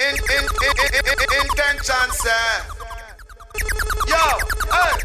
intention, sir. Yo, hey.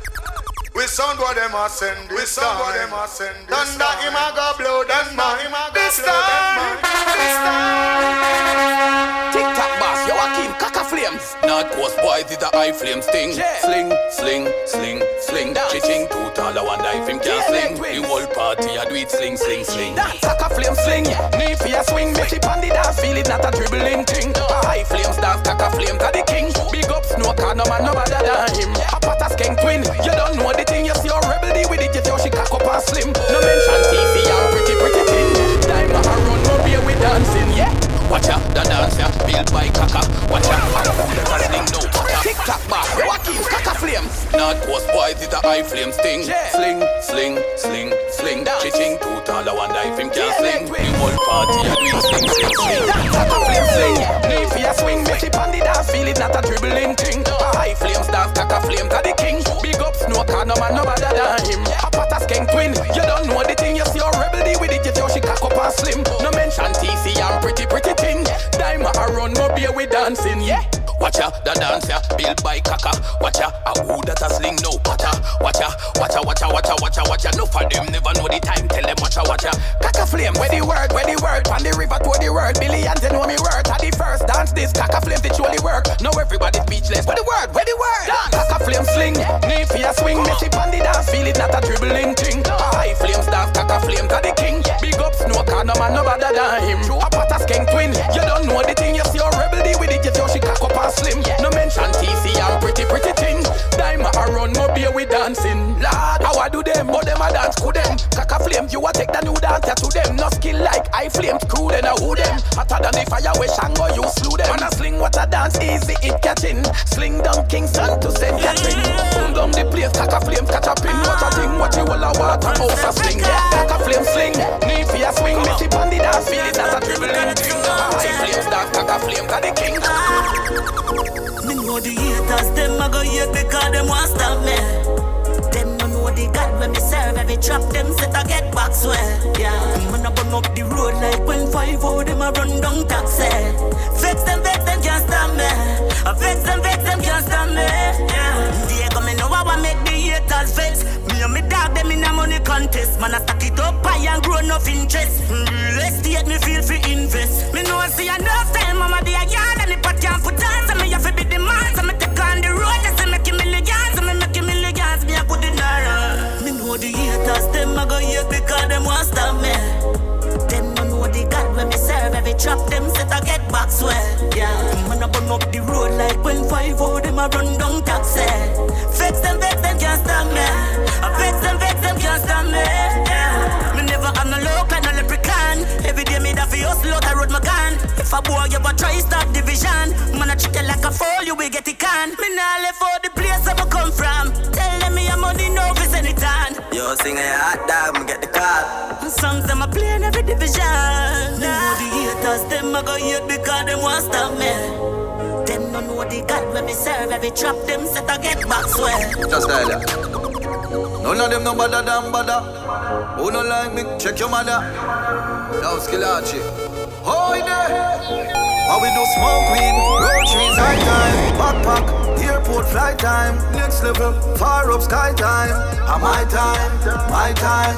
We sound what them are sending. We sound what them are sending. Thunder him a go blow them man. This time, this time. TikTok boss, yo Akeem, caca flames. Not ghost boys, it's a high flames thing. Yeah. Sling, sling, sling, sling. Chiching too tall, I wonder if him can sling. The whole party I do it sling, sling, sling. That caca flame sling. Need for your swing, make it on the dance. Feel it not a dribbling thing. A high flames dance, caca flames are the king. Big up snow, car, no man, no matter than him. A patter Skeng twin, you don't know the thing, you see your rebel deal with it, you see she cock up and slim. No mention TC and pretty, pretty thing. Time I run, no beer with dancing, yeah. Watch out, the dancer, built by Kaka. Watch out, I sling no butter. Tic-tac bar, Joaquin, Kaka flames. Not ghost boys, it's a high flames thing. Sling, sling, sling, sling. Chiching too tall, I wonder if him can sling. The whole party, I do sling, sling, sling. Kaka flames sling. Need for your swing, make it on the dance, feel it, not a dribbling thing. A high flames dance, Kaka flames are the king. Big up snow, car, no man, no matter than him. A patter Skeng twin, you don't know the thing, you see your rebel deal with it, you see she cock up and slim. No mention TC and pretty, pretty thing. Dime a run, no beer with dancing, yeah. Watcha, the dancer, built by Kaka. Watcha, a who that a sling, no patter. Watcha, watcha, watcha, watcha, watcha, watcha. No for them, never know the time, tell them watcha, watcha. Kaka flame, where the word, on the river toward the word. Billions and know me word, at the first dance this, Kaka flame, it surely work. Now everybody speechless, where the word, dance. Kaka flame sling, need for your swing, miss it on the dance, feel it not a dribbling thing. A high flames dance, Kaka flames are the king. Big up snow, car, no man, no better than him. A patter Skeng twin, you don't know the thing, you see your rebel deal with it, you see she cock up and slim. No mention TC and pretty, pretty thing. Dime a run, no beer with dancing. Lord, how I do them, but them a dance to them. Kaka flame, you a take the new dancer to them. No skill like I flame, crew then I woo them. Hotter than the fire, we shango, you slew them. Man a sling, what a dance, easy, it catching. Sling down Kingston to St. Catherine. Boom down the place, Kaka flame, catch a pin. What a thing, what you all a water, house a sling. Kaka flame sling, need for your swing. Miss it on the dance, feel it, not a dribbling thing. High flames, dance, Kaka flame, got the king. Me know the haters, them a go hate because them want stop me. Them no know the God when me serve, every trap them set a get back swell. Yeah, man a burn up the road like when 5-0 them a run down taxi. Vex them can't stop me. I vex them can't stop me. Yeah, they come me know I want make the haters vex. Me and me dog them in a money contest. Man a stack it up high and grow enough interest. Let's get me feel free invest. Me know I see enough time, mama they a yard and the pot can't put on. So me have to be the man, so me take on the road. I say making millions, so me making millions. Me a put in order. Me know the haters, them a go hate because them want stop me. Them no know the God when me serve, every trap them set a get back swell. Yeah, man a burn up the road like when 5-0 them a run down taxi. Vex them can't stop me. Vex them can't stop me. Yeah, me never have no local, no leprechaun. Every day me da fi hustle out a road my gun. If a boy you a try stop division, man a treat you like a fool, you will get it can. Me nah left out the place I come from. Tell them me I'm on the novice anytime. Yo, sing a hot dog, me get the call. Songs them a play in every division. Nah. Me know the haters, them a go hate because them want stop me. Them no know the God when me serve, every trap them set a get back swell. Just tell ya, none of them no bother than bother. Who no like me, check your mother. Now Skillachi, hoi there. How we do smoke weed, road trees high time. Backpack, airport flight time. Next level, far up sky time. And my time.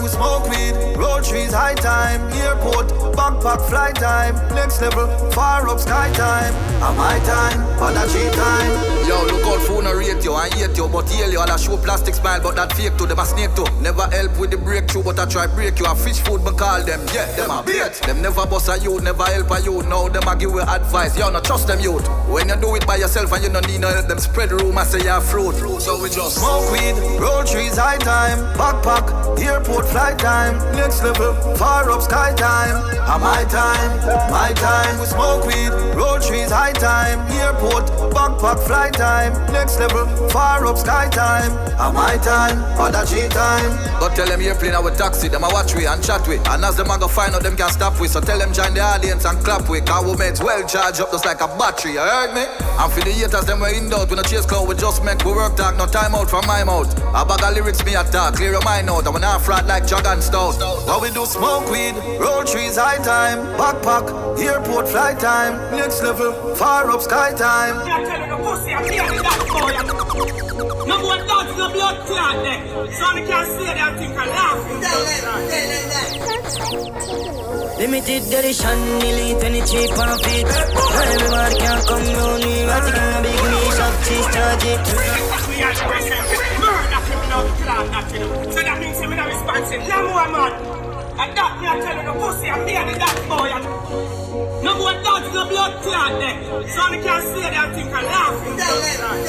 We smoke weed, road trees high time. Airport, backpack, flight time. Next level, far up sky time. And my time, on a G time. Yo, look out for no rate yo and hate yo. But yell yo and I show plastic smile. But that fake to them a snake to. Never help with the breakthrough, but I try break you. I fish food, but call them, yeah, them a bait. Them never bust a you, never help a you. Now them a give you advice, yo, no trust them youth. When you do it by yourself and you don't need no help, them spread rumor say you're fruit. So we just smoke weed, roll trees high time. Backpack, airport flight time. Next level, far up sky time. And my time, my time. We smoke weed, roll trees high time. Airport, backpack flight time. Next level, far up sky time. And my time, other G time. But tell them airplane our taxi, them a watch we and chat we. And as them a go find out them can stop we. So tell them join the audience and clap we. Cause we made well charge up just like a battery, you heard me? And for the haters, them we in doubt. When the chase cloud, we just make we work talk. No time out from my mouth. A bag of lyrics me attack, clear your mind out. I'm an half rat like Jagan Stout. What we do smoke weed, roll trees high time. Backpack, Airport flight time, next level, far up sky time. I'm telling you, pussy, I'm telling that for you. No more dogs, no blood clot neck. Sonny can't say that thing, I'm laughing. Tell it. Limited edition, elite, any cheap on feet. Everybody can come round here, I think I'm a big niche of cheese charge it. We are present, murder, criminal, clown, nothing. So that means I'm responsible, no more man. And that me I tell you the pussy I fear the that boy. No more dogs, no blood clot neck. Sonny can't say that thing I'm laughing. Tell it.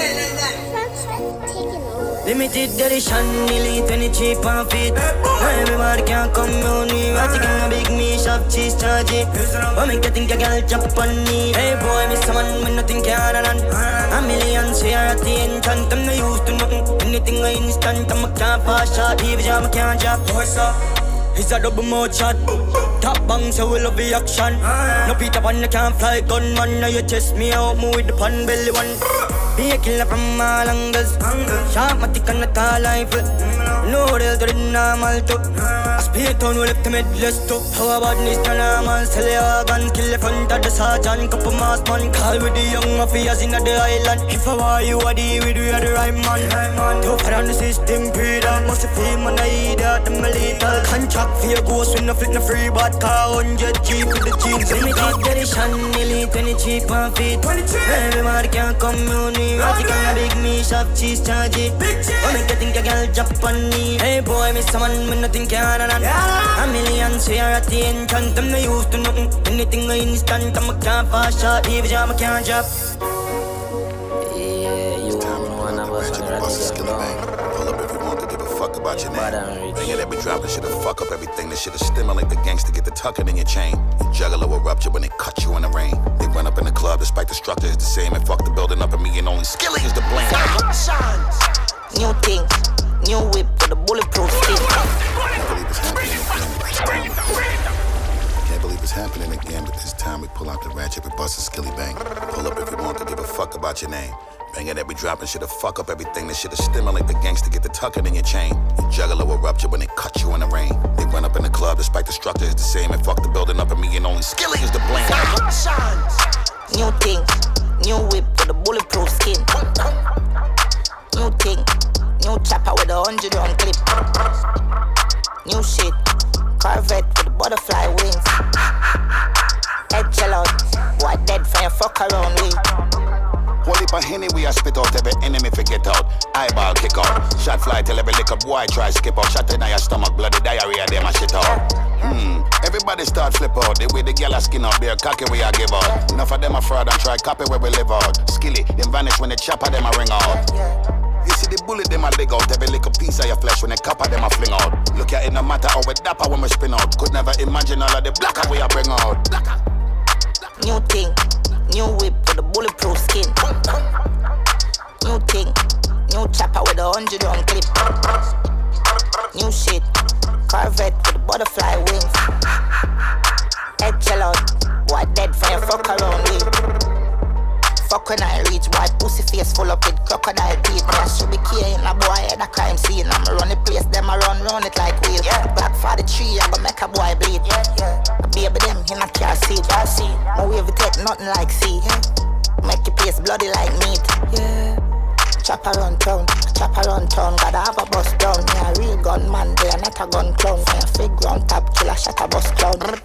Limited edition, elite, any cheap on feet. Everybody can come round me. I think I'm a big niche of cheese charge it. But make you think a girl jump on me. Hey boy, miss someone when nothing can run on. A million share at the entrance. I'm not used to nothing. Anything I instant. I'm a can't pass shot. Even jam I can't drop. What's up? It's a double mode shot. Top bang, so we love the action. No Peter Pan, I can't fly gunman. Now you chest me out, move with the pan belly one. Be a killer from all angles. Sharp, my tick and a tall rifle. No real to the normal too. I speak down, we left the midless too. How about this to normal? Sell your gun, kill the front of the sergeant. Couple mass man, call with the young mafias in the island. If I were you, I'd be with you, I'd be right man. Too far on the system, Peter. Must have been my night at the military contract. Fear goes when I flip the free bad car 100G with the jeans. Limited edition, elite, 20 cheap and fit. Everybody can come round me. I think I'm a big niche of cheese charge it. I make you think a girl jump on me. Hey boy, miss someone when nothing can run on. A million share at the entrance. I'm not used to nothing. Anything I instant. I'm a can't pass shot. Even jam I can't drop. Yeah, you one of us on the right. About your name. Nigga that be dropping shit'll fuck up everything. This shit'll stimulate the gangster, get the tucking in your chain. Your juggler will rupture when they cut you in the rain. They run up in the club despite the structure is the same. And fuck the building up and me and only Skilly is the blame. New thing, new whip to the bulletproof thing. Can't believe it's happening again, but this time we pull out the ratchet and bust a Skillibeng. Pull up if you want to give a fuck about your name. Banger that be dropping shit'll fuck up everything. This shit'll stimulate the gangster, get the tucking in your chain. Your juggler will rupture when they cut you in the rain. They run up in the club despite the structure is the same. And fuck the building up and me and only Skilly is the blame. New thing, new whip with a bulletproof skin. New thing, new chopper with a 100 round clip. New shit, Corvette with butterfly wings. Head chill out, what dead for your fuck around me. Wally pa henny we a spit out every enemy forget out. Eyeball kick out. Shot fly till every lick up boy try skip out. Shot in your stomach, bloody diarrhea them a shit out. Everybody start flip out. The way the girl a skin out, bare cocky we a give out. Enough of them a fraud and try copy where we live out. Skilly, them vanish when the chopper them a ring out. You see the bullet, them a dig out. Every little piece of your flesh when they copper, them a fling out. Look at it, no matter how we dapper when we spin out. Could never imagine all of the blacker we a bring out. New thing, new whip with a bulletproof skin. New thing, new chopper with a 100 round clip. New shit, Corvette with butterfly wings. Head chill out, boy dead for your fuck around me. Fuck when I reach, boy, pussy face full up with crocodile teeth. I should be carrying a boy at a crime scene. I'ma run the place, them I run round it like wheel. Yeah. Back for the tree, I'ma make a boy bleed. Yeah. Baby, them in a car seat. My wave take nothing like sea. Yeah. Make your place bloody like meat. Yeah. Chop around town, gotta have a bus down. Yeah, real gun man, they are not a gun clown. Yeah, fake ground top killer, shut a bus clown.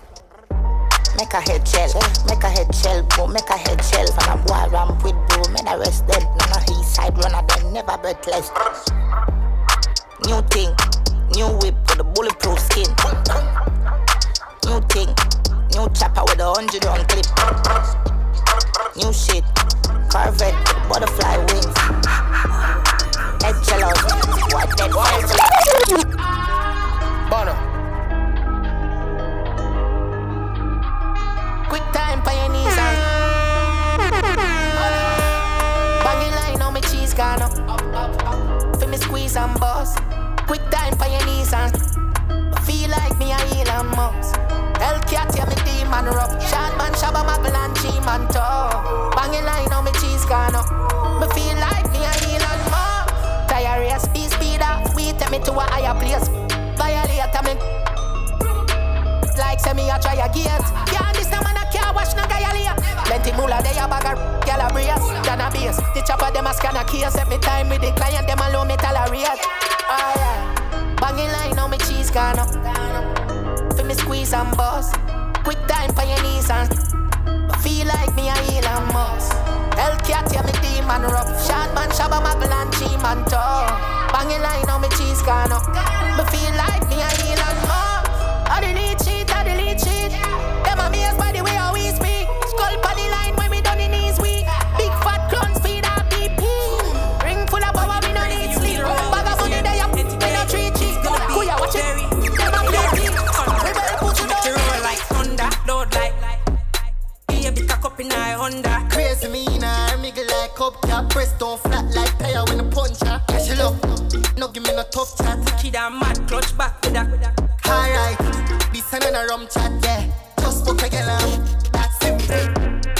Make a head shell, make a head shell, bro, make a head shell. When a boy ramp with bro, men arrest them. None of his side runner, them never breathless. New thing, new whip with a bulletproof skin. New thing, new chopper with a 100 round clip. New shit, Corvette with butterfly wings. Head shell out, what dead fire. Bono. Quick time for your knees and banging line on my cheese gone up, for me squeeze and bust. Quick time for your knees and feel like me a Elon Musk. Hellcat yeah me demon rough. Shadman, Shabba, Mabel and G-Man talk. Banging line on my cheese gone up, me feel like me a Elon Musk. Diarrhea, speed, speed up. We take me to a higher place. Violate me like say me a try a gate. Yeah, this no man a care. face. The chopper them a scan a case. Every time with the client them alone me tolerate. Oh yeah, banging line now me cheese gone up. Feel me squeeze and bust. Quick time for your knees and feel like me a Elon Musk. Hellcat yeah me demon rough. Shot man shabba muggle and cheap man talk. Banging line now me cheese gone up. Me feel like me a Elon Musk. I did need cheat, I did need cheat. Them a me by the way how we speak. Skull pan the line when we done in his week. Big fat clown speed up BP. Ring full of power, we no need sleep. Bag of money they up, we no tree cheat. Kuya watch it, them a play it. We better put you down. Roll like thunder, load like he a big cock up in a Honda. Crazy mina, miggle like cupcake. Press down flat like tire when a punch her. Cash it up, no give me no tough chat. Kid a mad clutch back with that. Alright, this another rum chat, yeah. Just book a girl out, that's simple.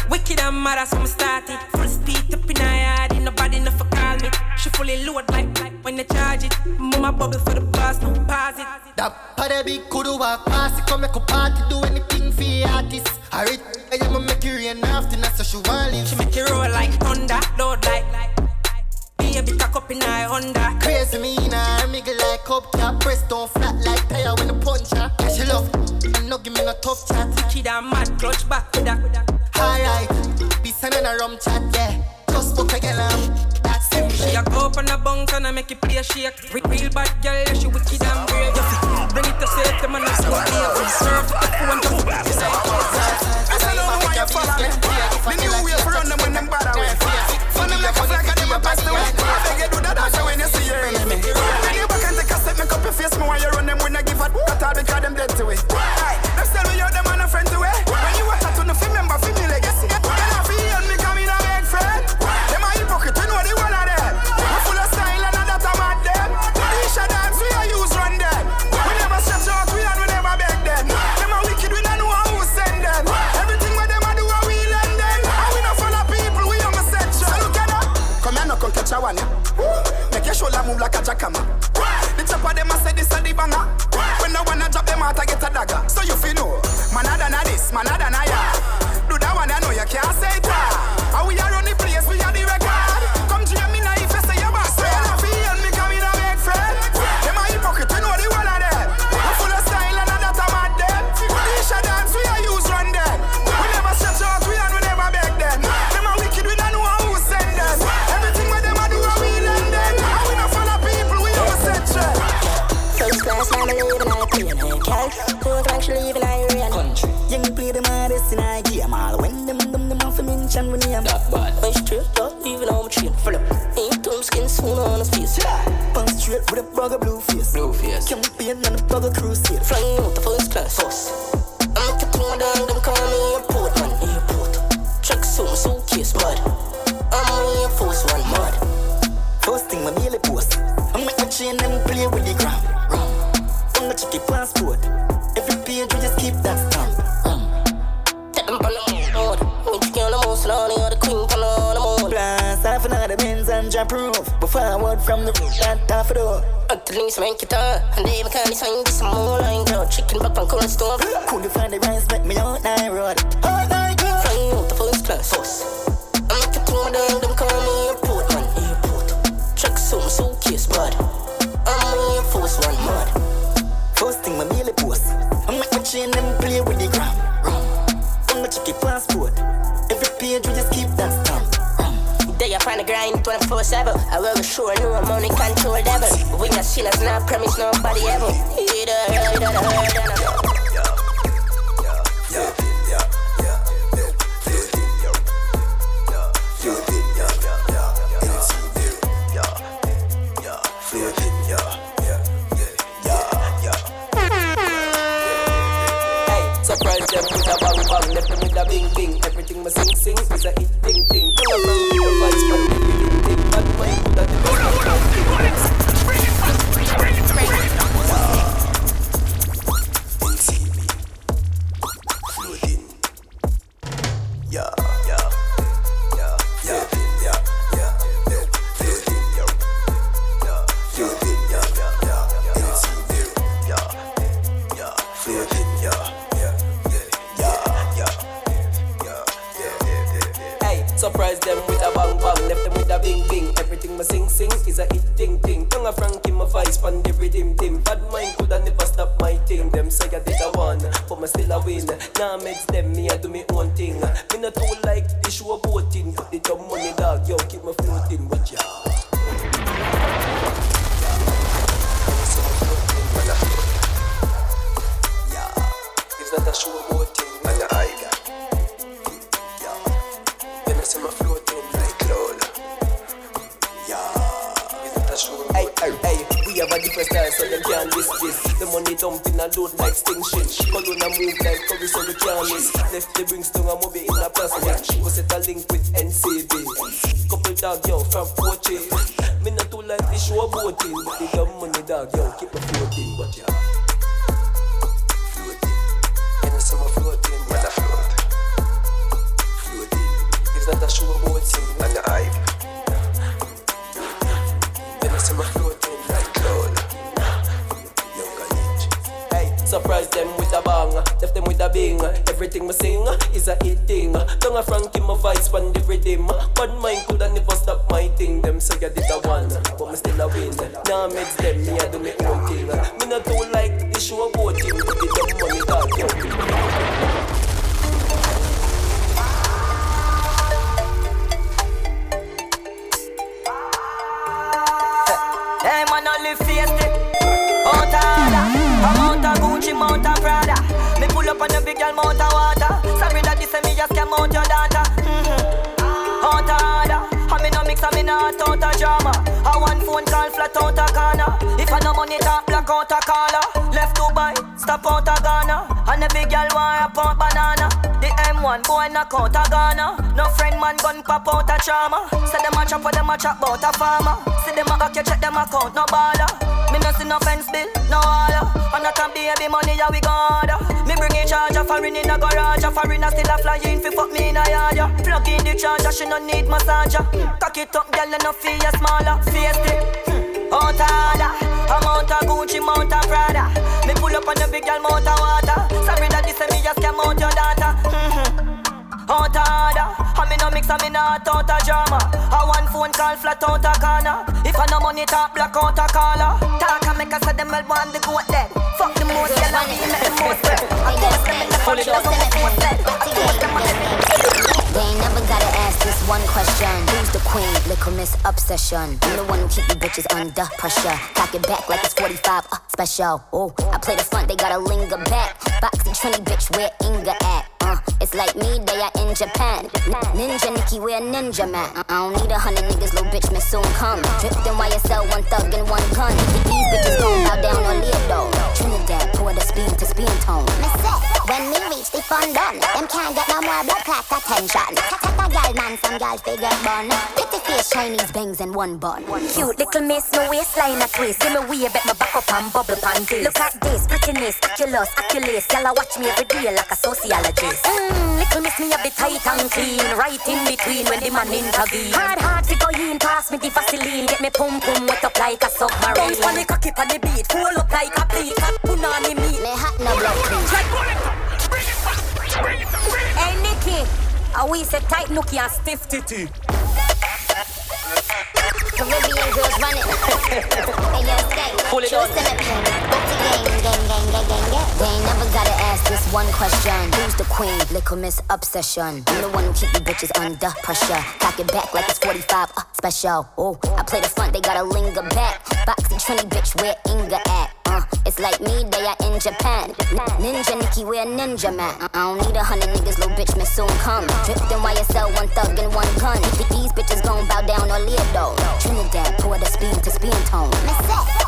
Wicked and mad as I'm started. Full speed up in a yard, nobody no for call me. She fully load like when they charge it. Mama bubble for the pass, no pass it. That party big kudu walk pass it. Come make a party, do anything for your artist. Alright, I'ma make you rain after, that's so she want live. She make you roll like thunder, load like baby, cock up in a Honda. Crazy mina, miggle like cupcake. Press down flat like tire when a punch her. Yeah, she love, no give me no tough chat. Wicked and mad, clutch back with that. Alright, this another rum chat, yeah. Just book a girl out, that's simple. She a go up on a bounce and I make it play a shake. Real bad girl, yeah, she wicked and brave. Bring it to safe, them and I smoke me up. Serve the phone, just book it out. I said no one can follow me. The new wave run them when them bad away. Funny left a flag and them a pass the way. When you see your enemy, when you back and take a step, make up your face. Me when you run them, when I give a cut out because them dead to it. Them tell me you're them and a friend to it. When you want to know, remember, feel me legacy. Then I feel me coming and make friend. Them are hypocrite, you know they one of them. We full of style and that I'm at them. These are dance we are use run them. We never stretch out, we and we never beg them. Them are wicked, we don't know who send them. Everything what them do, we lend them. And we not full of people, we on the set. So look at that. Come here, no come catch a one. Shoulder move like a jackhammer. The chopper them a say this a the banger. When no wanna drop them out I get a dagger. So you feel no man a than a this, man a than a ya. Do that one I know you can't say it. And we are on the place, we are the record. Come to your mina if you say you back. Say you feel me coming and make friends. Them a hypocrite, you know the one of them. We full of style and that I'm at them. These are dance we are use run them. We never stretch out, we and we never beg them. Them a wicked, we don't know who send them. Cold rank she leaving I real country. Young play them hardest in I game all. When them off a mention when I'm that bad. When straight up even on my train. Full up, ain't dumb skin soon on his face. Punk straight with a bugger blue face. Blue face. Campaign on a bugger crusade. Flying out the first class first. I'm looking through my dog, them call me airport man. Airport check so my suitcase bud. I'm Air Force One mud. First thing my daily post. I'm with my chain and play with the ground. Check your passport. Every page you just keep that stamp. Take them on the board. When you kill the most lonely or the queen for all the more. Blast off another Benz and drop roof. But forward from the roof that half a door. Until it's my guitar. And they become the sign this more line. Cloud chicken back on cold stove. Could you find the rice make me out night road. Out night road. Flying out the first class first. I'm not getting my dog, them call me airport man. Airport check so my suitcase bud. I'm Air Force One mud. First thing my daily post. I'm with my chain and play with the gram. I'm gonna check your passport. Every page we just keep that stamp. Day I find a grind 24/7. I will assure no money control devil. We not seen us not promise nobody ever. Everything must sing, is a it ting ting. Pull up and give a voice for the beginning thing. But my put at the bottom. Bring it back, bring it back, bring it back. Floating. Yeah, yeah, yeah, yeah, yeah, yeah, yeah. Floating, yeah, floating, yeah, yeah, yeah, yeah, yeah, floating, yeah. Surprise them with a bang bang, left them with a bing bing. Everything my sing sing is a it ting ting. Tongue a Frankie my voice pan the rhythm dim. Bad mind coulda never stop my team. Them say I did a one, but me still a win. Nah makes them me I do me own thing. Me not too like the show boating, but the dumb money dog yo keep me floating. Watch out. That a show about him and the island. Yeah. Then I see my floating like cloud. Yeah. Is that a show about him? Hey, we have a different style so them can't miss this. The money dumping a load like Skeng shit. Colonna move like curry so we can't miss. Left the rings down a movie in a plastic. Go set a link with NCB. Couple dog yo from 4G. Me not too like the show about him. The dumb money dog yo keep me floating. But yeah. Surprise them with a bang, left them with a bing. Everything me sing is a hit thing. Tongue a Frankie my voice pan the rhythm. Bad mind coulda never stop my thing. Them say I did a one, but me still a win. Nah makes them me I do me own thing. Me not too like the show about him, but the dumb money talking. Mount a Prada. Me pull up on the big girl mount a water. Sorry that this me just came out your data. Out a harder. I me no mix and me not out a drama. I one phone call flat out a corner. If I no money talk black out a caller. Left Dubai, stop out a Ghana. And the big girl want a pound banana. The M1 boy knock out a Ghana. No friend man gun pop out a trauma. Say them a chop or them a chop bout a farmer. See them a hack you check them account no baller. Me no see no fence bill, no holler. And that can be heavy money, yeah, we got her. Me bring in charge, a foreign in a garage. A foreigner still a flying, fi fuck me in a yard, yeah. Plug in the charger, she no need massage, yeah. Cock it up, girl, and no feel you smaller. Face it, out a harder. A mount a Gucci, mount a Prada. Me pull up on the big girl, mount a water. Sorry that this me just came out your data. Out a harder. I me no mix, I me not out a drama. A one phone call, flat out a corner. If I no money, talk black out a caller. Talk and make us say them well want the goat dead. Fuck the most, yeah, I mean the most dead. I toast them, I toast them, I toast them, I toast them, I. They ain't never gotta ask this one question. Who's the queen? Little Miss Obsession. I'm the one who keep the bitches under pressure. Cock it back like it's 45 special. Oh, I play the front, they gotta linger back. Boxy Trini bitch, where Inga at? It's like me, they are in Japan. Ninja Nicki, we're ninja man. I don't need 100 niggas, little bitch, man, soon come. Drifting YSL, one thug and one gun. These bitches gon' bow down on Leodo. Trinidad, pour the speed to speed tone. When we reach the fun done, them can't get no more blood clot attention. Tata gal man, some gal figure bun. Pretty face, Chinese bangs and one bun. Cute little miss, no waistline a twist. Give me way, bet my back up and bubble panties. Look at this, prettiness, aculous, aculous. Y'all a watch me every day like a sociologist. Little miss me a bit tight and clean. Right in between when the man intervene. Hard to go in, pass me the Vaseline. Get me pum pum wet up like a submarine. Bounce on the cocky on the beat, pull up like a plate. Cat pun on the meat. Me hat no blood clean. Bring it back, bring it back, bring it back. Hey Nicki, I we say tight nookie and stiff titty. Caribbean girls run it. Hey yo Skeng, pull it on. Back to gang. They ain't never gotta ask this one question. Who's the queen? Little Miss Obsession. I'm the one who keep the bitches under pressure. Cock it back like it's 45 special. Oh, I play the front, they gotta linger back. Boxy Trini bitch, where Inga at? It's like me, they are in Japan. Ninja Nicki, we're ninja man. I don't need 100 niggas, little bitch, me soon come. Drifting YSL, one thug and one gun. These bitches gon' bow down on Leodo. Trinidad, pour the speed to speed tone.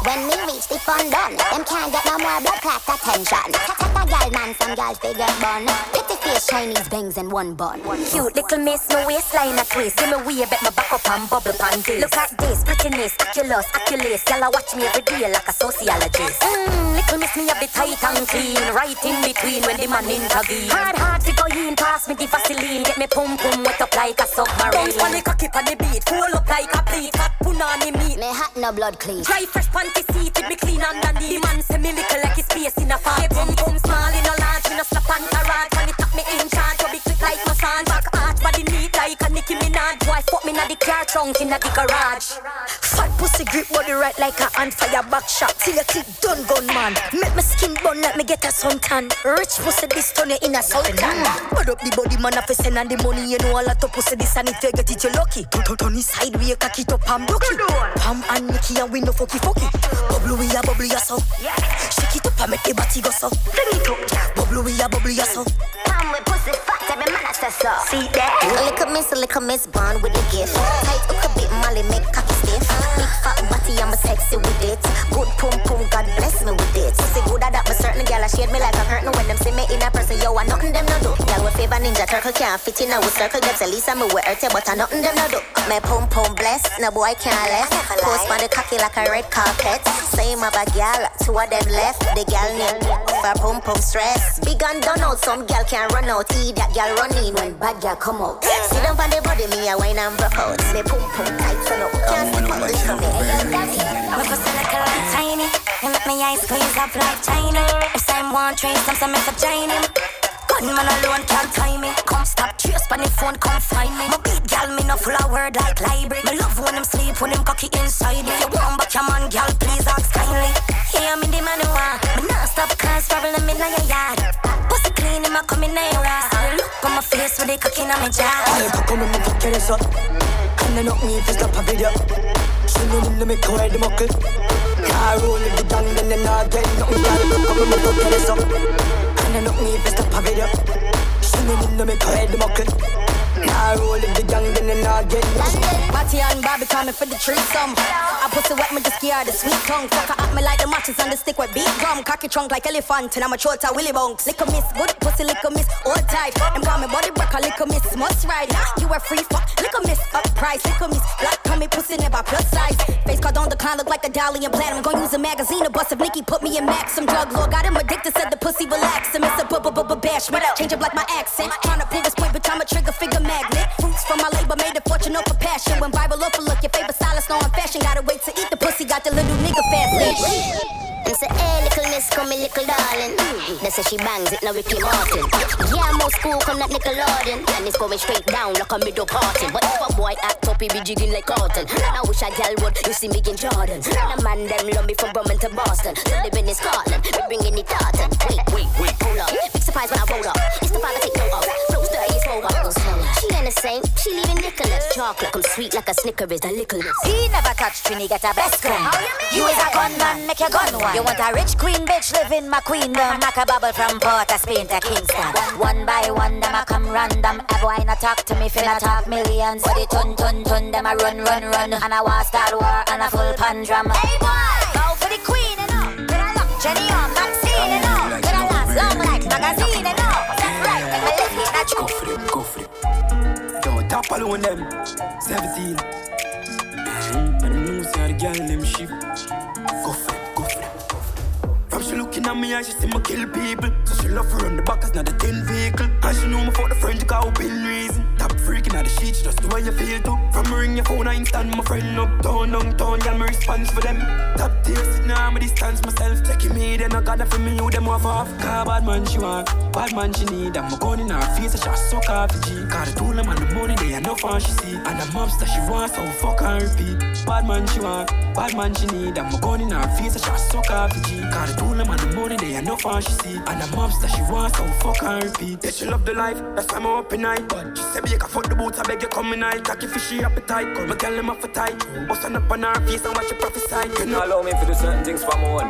When we reach the fun done, them can't get no more blood clot attention. Tata gal man, some gal figure bun. Pretty face, Chinese bangs and one bun. Cute little miss, no waistline a twist. Give me way, bet my back up and bubble panties. Look at this, prettiness, aculous, aculous. Y'all watch me every day like a sociologist. Little miss me a bit tight and clean. Right in between when the man intervene. Hard to go in, pass me the Vaseline. Get me pum pum wet up like a submarine. Bounce on the cocky on the beat, pull up like a plate. Cat pun on the meat. Me hat no blood clean. Try fresh panty seat with me clean underneath. The man say me little like his space in a farm. Me pum pum small in a large, me no slap on a rod. When it tap me in charge, so be quick like my son. Back arch body neat like a Nicki Minaj. not boy, fuck me na the car trunk in the garage. Fat pussy grip body right like a hand, fire back shot till you click done gun man. Make my skin burn like me get a suntan. Rich pussy this turn you in a sultan. Put up the body man a send and the money you know a lot of pussy this and if you get it you lucky. Turn his side we a cock it up and block it. Pam and Nicki and we no fucky fucky. Bubble we a so. Shake it up and make the body go so. Bring it up. Bubble we a so. Pam we pussy fat every man a says so. See that? Little miss bond with the gift. Tight hook a bit molly make cocky stiff. Big fat body I'm a sexy with it. Good pum pum God bless me with it. Pussy good at that but certain gal I shade me like I'm hurting when them see me in a person. Yo I nothing them no do. Gal with favor ninja turtle can't fit in a with circle. Get at least I'm a with her but I nothing them no do. My pum pum bless no boy can't left. Post on the cocky like a red carpet. Same of a gal two of them left. The gal named for pum pum stress. Big and done out some gal can't run out. E that gal running when bad gal come out. See them on the body, me a wine and broke out. Me pum pum tight, so no can't slip up. Listen me, me pussy like a light tiny. It make me eyes squeeze up like China. If time one trace, I'm some vagina. Gunman alone can't tie me. Come stop, chase on the phone, come find me. My beat gal, me no full of word like library. Me love when him sleep, when him cocky inside. If you want back your man, gal, please ask kindly. Yeah, I'm in the manual. Me not stop cause traveling in a yard. Pussy clean, him a come in a rest. Look on my face with the cocky on my jaw. I ain't come in my cocky this up. And then up me if you stop a video. She know me make her the muckle. Car roll it down and then I get nothing. Look on my cocky this up. And then up me if you stop a video. She know me make her the muckle. I roll it the gang, then and I get lost. Matty and Bobby coming for the threesome. I pussy wet me just scared the sweet tongue. Fucker at me like the matches and the stick with beat gum. Cocky trunk like elephant and I'm a chota willy bonks. Lick a miss, good pussy, lick a miss, all type. And call me body breaker, lick a miss, must ride. You a free fuck, lick a miss, up price, lick a miss. Black me pussy never plus size. Face card on the clown, look like a dolly and platinum. Gonna use a magazine to bust if Nicki put me in max. Some drug lord got him addicted, said the pussy relax. And it's a bash, change up like my accent. Tryna prove this point, but I'm a trigger figure magnet. Fruits from my labor made a fortune over passion. When viral overlook, your favorite stylist on fashion. Gotta wait to eat the pussy, got the little nigga fast. And say, hey, little miss, come me, little darling. They say she bangs it, now Ricky Martin. Yeah, I'm old school, come that Nickelodeon. And it's going straight down like a middle party. But if a boy act up, he be jigging like cotton. I wish I gal would, you see me in Jordan. And a man, them love me from Brumman to Boston. So they been in Scotland, we bringing the tartan. Wait, hold up. Big surprise when I roll up. It's the father, take no off. Flow sturdy, it's roll up. She ain't the same, she leaving Nicholas. Chocolate, come sweet like a Snickers, a Nicholas. He never touched Trini, get a best gun. You is a gun man, make your gun one. You want a rich queen bitch living my queendom. Knock a bubble from Port of Spain to Kingston. One by one, them I come random. A boy not talk to me, finna talk millions. But they ton, them I run. And I was Star War and a full pandrum. Hey boy, bow for the queen and all. Then I lock Jenny on Maxine and all. Then I last long like magazine and all. That's right, then I left it at you. Go for it. Yo, top alone them, 17. But the news are the girl them ship. Go for it. She looking at me and she see me kill people. So she love her on the back as not a thin vehicle. And she know me for the friend to call Bill reason. Top freaking out the sheets just the way you feel too. From me ring your phone I instant my friend up. Down, y'all me response for them. Top tier sitting on me distance myself. Checking me then I got that for me you them off off. Car bad man she want, bad man she need. And my gun in her face so she a suck off the G. Cause the tool them and the money they enough and she see. And the mobster she wants so fuck and repeat. Bad man she want, bad man she need. And my gun in her face so she a suck off the G. Cause the tool and the money they enough and she see. And the moms that she wants so fuck and repeat. Yeah, she love the life, that's why I'm up in night. She said me you can fuck the boots, I beg you come in night. Cocky fishy appetite, call my girl them off a tight. Bustin' up on her face and watch you prophesy. You know allow me to do certain things for my own.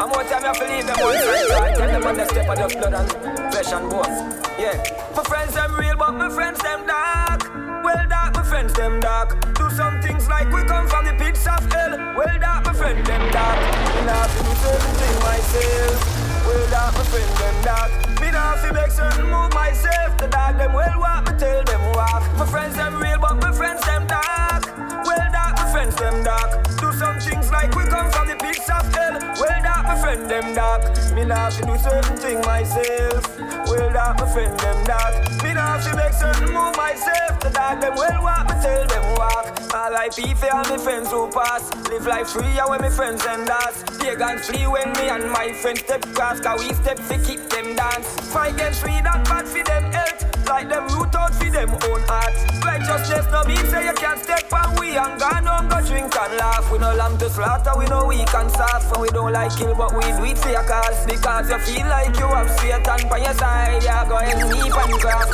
I'm more time you have to leave them on friends. Tell them on the step of the blood and flesh and bones. Yeah, my friends them real but my friends them dark. Well dark, my friends them dark. Do some things like we come from the pits of hell. Well dark, my friend them dark. Me not fi do certain thing myself. Well dark, my friend them dark. Me not fi make certain move myself. The dark them well walk, me tell them walk. My friends them real, but my friends them dark. Well dark, my friends them dark. Do some things like we come from the pits of hell. Well dark, my friend them dark. Me not fi do certain thing myself. Well dark, my friend them dark. Me not fi make certain move myself. The dark them well walk, me tell them walk. All I pee for all my friends who pass. Live life free when my friends and us. Pagan free when me and my friends step cross. Cause we step to keep them dance. Fight them free, not bad for them health. Like them root out for them own heart. Righteousness no mean say you can't step on we. And gone home go drink and laugh. We no lamb to slaughter, we no weak and soft. And we don't like kill but we do it for your cause. Because you feel like you have Satan by your side. You go and deep and grab.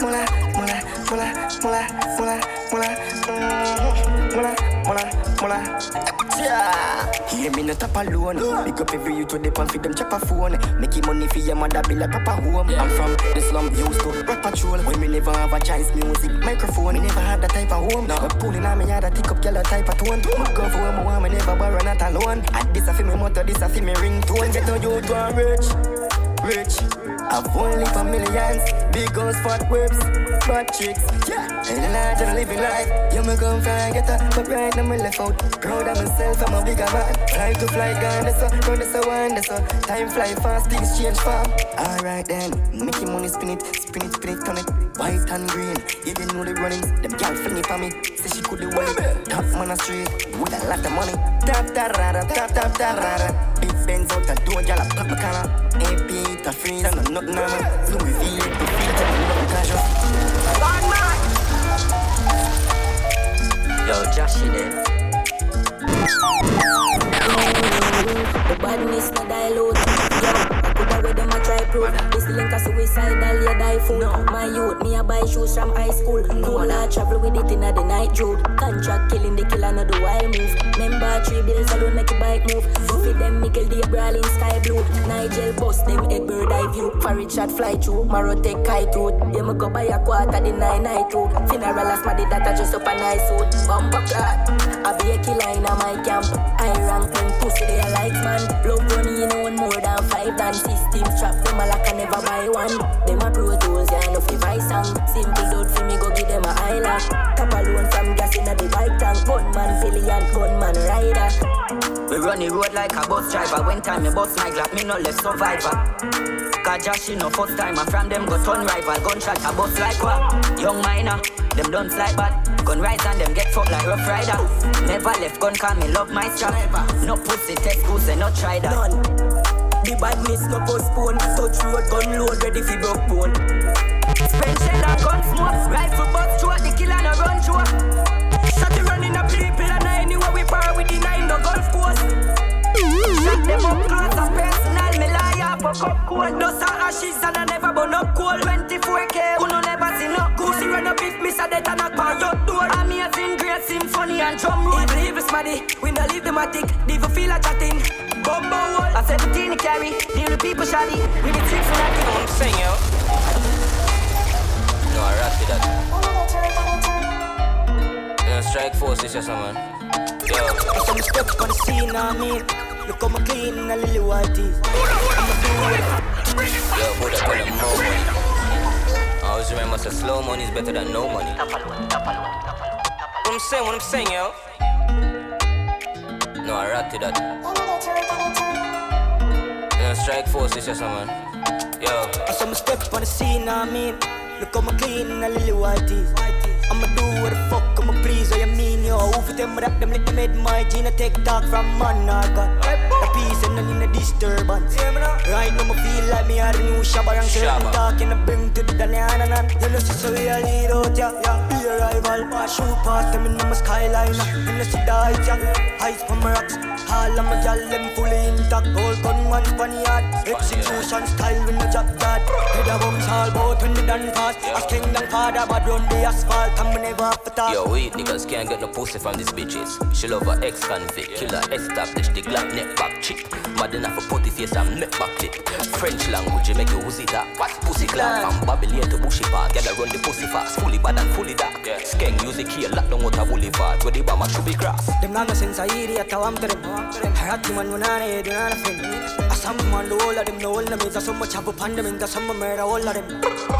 Mula, mula, mula, mula, mula, mula, mula, mula, mula. Yeah. Hear me not up alone. Pick up every youth with the pan feed them chop a phone. Making money for your mother be like Papa home. I'm from the slum, used to rap patrol. When me never have a choice, music microphone. Me never had that type of home. Now pulling on me had a tick up yellow type of tone. Me go for home, I never borrow not alone. At this I feel me motor, this I feel me ringtone. Get on you to a rich. Rich, I've only for millions. Big guns, fat whips, fat tricks. Yeah, and large and living life. You may come find get up, but right now me left out. Proud of myself, I'm a bigger man. Fly to fly, gone, that's all, run this one, that's all. Time fly fast, things change fast. Alright then, making money, spin it, spin it, spin it, turn it. White and green, even know the runnings. Them girl fling it for me, say she could do one. Top man on street, with a lot of money. Tap, tap, rara, tap, tap, tap, rara. Big Benz out the door, y'all pop the collar. AP. I freeze and I'm not normal. Louis V, the feet and I'm not casual. One night. Yo, Josh, you there? The badness not dilute. Yo, I could have with them a try-proof. This link a suicidal, you die fool. My youth, me a buy shoes from high school. No, I travel with it in the night, dude. Contract killing the killer, not the wild move. Member 3 bills alone make a bike move. Buffy them, Mickle, they brawl in sky blue. Nigel bust them, Edbird I view. For Richard fly through, Maro take kite road. They me go buy a quarter, the 9-night road. Funeral as my dad, I dress up a nice suit. Bumper cat, I be a killer in my camp. I rank them pussy, they a like man. Love money, you know, one more than 5 than system. Trap them a like I never buy one. Them a pro tools, yeah, enough if I sang. Simple dude for me, go give them a eyelash. Cap alone from gas in the bike tank. Gunman, Philly, gunman rider. We run the road like a bus driver. When time you bust my glass, me no left survivor. Cause Josh in no first time, and from them go turn rival. Gunshot a bus like what? Young minor, them don't slide bad. Gun rise and them get fucked like Rough Rider. Never left gun call me love my strap. No pussy, test goose and no try that. None. The badness no postpone. Touch road, gun load, ready for broke bone. Spend shell and gun smoke. Rifle bust through, the killer no run through. Shot the running up people and anywhere we power we deny the golf course. Shut them up close and personal, me lie up a cup cold. Dust and ashes and I never burn up coal. 24K, who no never seen up cool. She run up if me said that I knock on your door. Amazing, great symphony and drum roll. Evil smaddy, we no leave the matic. Devil feel a chatting, bumbo wall. A 17 carry, deal with people shabby. We be tricks and I keep on singing yo. No, I rap to that. Yeah, strike force is just a man. Yo, some stuck on the scene on me. You come clean in a little while this. Yo, put up on them no money. I always remember so slow money is better than no money. What I'm saying, yo. No, I rock to that. Yeah, strike force is just a man. Yo. I saw me step on the scene, I mean. You come clean in a little while this. I'ma do what the fuck I'ma please. What you mean yo? Who for them rap them like them made my Gina take talk from man I got the peace and none in a disturbance. Right now I feel like me are the new Shabba and certain talking I bring to the Daniana. You know see so we are lead out ya. Be a rival, shoot past them in my skyline. You know see the heights ya, heights from my rocks. All of my y'all them fully intact. All gun one funny art, execution style with no job yard. Head a bumps all bout when they done fast. A Skeng and father bad run the asphalt. Yo, weed niggas can't get no pussy from these bitches. She love her ex-convict, killer established the glad neck back chick. Mad enough for putty face and neck back clip. French language, you make you woozy that. What pussy clap? From Babylon to Bushy Park, gotta run the pussy fast. Fully bad and fully dark. Skeng use the key, lock down water boulevard. Where the bomber should be grass. Them long since I idiot, I want to them. Harati man, when I do not think. Some man do all of them, no all of them. There's so much have a pandemic, there's some made all of them.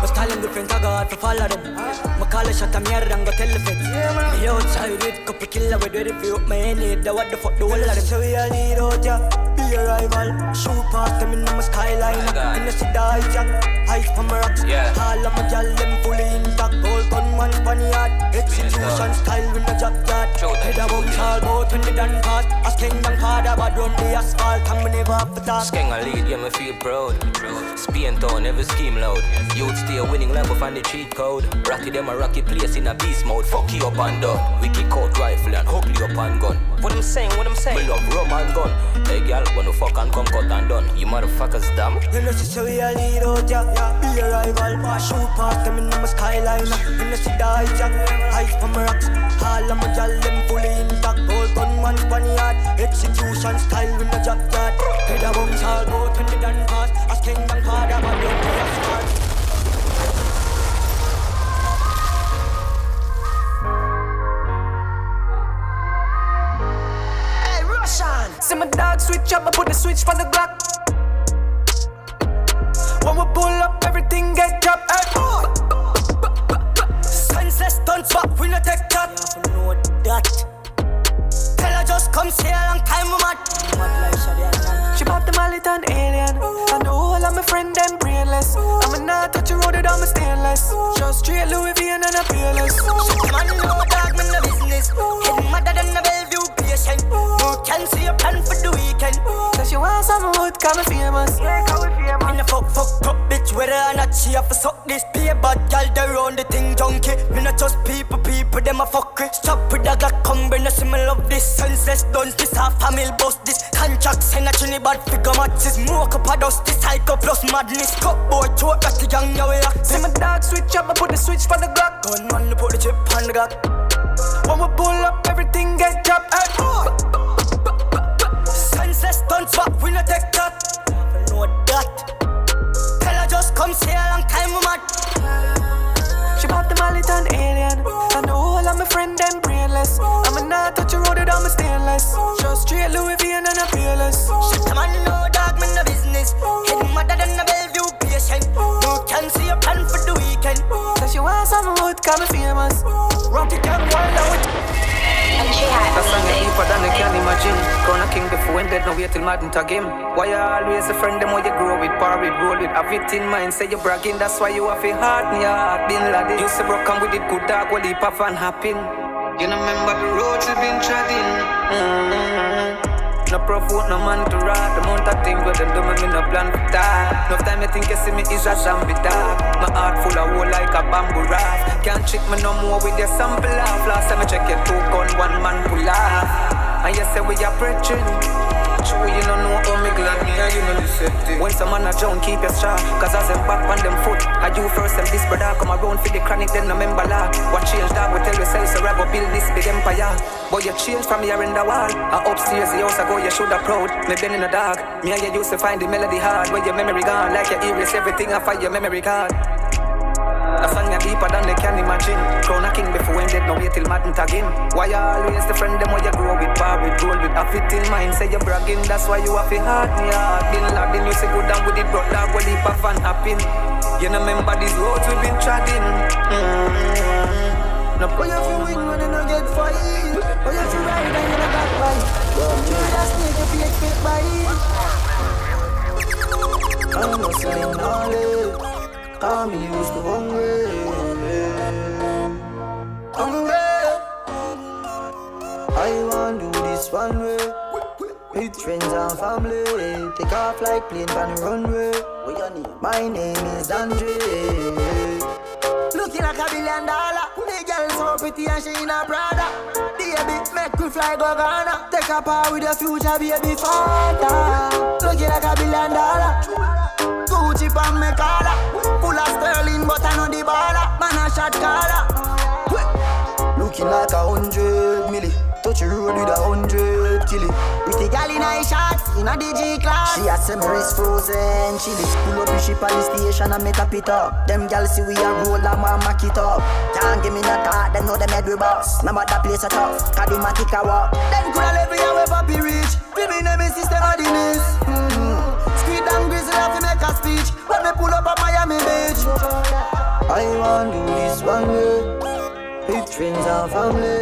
Was telling the friends I got to follow them. My collar shut a mirror and go tell the feds. Me outside with couple killer, we do the few up my head. What the fuck do all of them? So we are lead out ya, be a rival. Shoot past them in my skyline. In the city heights ya, heights from my rocks. All of my y'all them fully intact. All gunman funny art, execution style. up for that. Skeng a lead, yeah, me feel proud. Spain town, every scheme loud. Youth stay a winning level from the cheat code. Rocky them a rocky place in a beast mode. Fuck you up and down. We kick out rifle and hook you up and gun. What I'm saying? We love rum and gun. Hey girl, wanna fuck and come cut and done. You motherfuckers damn. You know she's a real hero, yeah. Be a rival, shoot past them in my skyline. You know she die, yeah. Eyes from my rocks. All of my y'all them fully intact. Old gunman, funny yard. Execution style with no job yard. Head of bombs all go to the dance pass. As kingdom father, but don't be a squad. See my dog switch up, I put the switch for the Glock. When we pull up, everything get dropped. Senseless stunts, but we no take that. You know that. Tell her just come stay a long time, woman. She bought the mallet and alien. And the whole of my friend them brainless. I'ma not touch a road it on my stainless. Just straight Louis V and a peerless. Man, no dog, man, no business. Head madder than a Bellevue patient. Can see a plan for the weekend. So she wants some wood, come famous. Yeah, come famous. In the fuck, bitch, whether or not she have to suck this pee, but y'all they run the thing junkie. Me not just people, them a fuckery. Stop with the Glock, come bring the smell of this. Senseless dance, this half family bust this. Contract, send a trinity bad figure matches. Smoke up a dust, this psycho plus madness. Cup boy, choke, that's the young now we act. See my dog switch up, I put the switch for the Glock. Gunman, put the chip on the Glock. When we pull up, everything get dropped. Senseless stunts, but we no take that. You know that. Tell her just come stay a long time, woman. She bought the mallet and alien. And the whole of my friend them brainless. I'ma not touch a road it on my stainless. Just straight Louis V and a peerless. Shit, the man no dog, man no business. Head madder than a Bellevue patient. You can see a plan for the weekend. So she wants some wood, come famous. Rocky can wild out. That's something deeper than you can imagine. Crown a king before and dead, no wait till madness again. Why you always a friend them when you grow with, par with, roll with. Have it in mind, say you bragging, that's why you have a heart in your heart, been laddie. You say bro, come with it, good dog, well heap of fun happen. You know remember the roads you've been treading. No provoke, no man to ride. The amount of things where them do me, no plan for that. Enough time you think you see me is a zombie dog. My heart full of wool like a bamboo raft. Can't trick me no more with your sample laugh. Last time I check your 2 gun, one man pull off. And you say we are preaching. True, you don't know how me glad me and you know the safety. When some man a drown, keep your straw. Cause as them back on them foot, I you first and this brother. Come around for the chronic, then no member law. What change that? We tell yourselves so I go build this big empire. But you change from here in the wall. I upstairs the house I go, you should have proud. Me been in the dark. Me and you used to find the melody hard. Where your memory gone, like you erase everything I find your memory card. A song is deeper than they can imagine. Crown a king before him dead, no wait till madness again. Why you always the friend them when you grow with, par with, roll with, have it in mind, say you bragging, that's why you have a heart in your heart, been ladding, you say go down with it, brought dark, well heap of fun happen. You know remember these roads we've been treading. Now why you feel win when you don't get fight? Why you feel ride and you don't back bite? Don't you that snake if you expect bite? I'm not saying all it. I'm used to hungry, hungry. I want to do this one way with friends and family. Take off like plane on the runway. My name is Andre. Looking like $1 billion. The girl so pretty and she in a Prada. Baby, make we fly go Ghana. Take a power with the future, baby father. Looking like $1 billion. Gucci from me collar, full of sterling but I know the baller. Man a shot caller, looking like 100 milli. Touch a road with 100 killi. Pretty gal in a shot, in a DG class. She has some race frozen chili. Pull up with she police station and make a pit up. Them gal see we a roll and ma mack it up. Can't give me no talk, them know them head we boss. Remember that place a tough, cause they ma kick a walk. Them coulda left me a way for be rich. Feel me name is system of the news. Speech, let me pull up a Miami Beach. I want to do this one way with friends and family.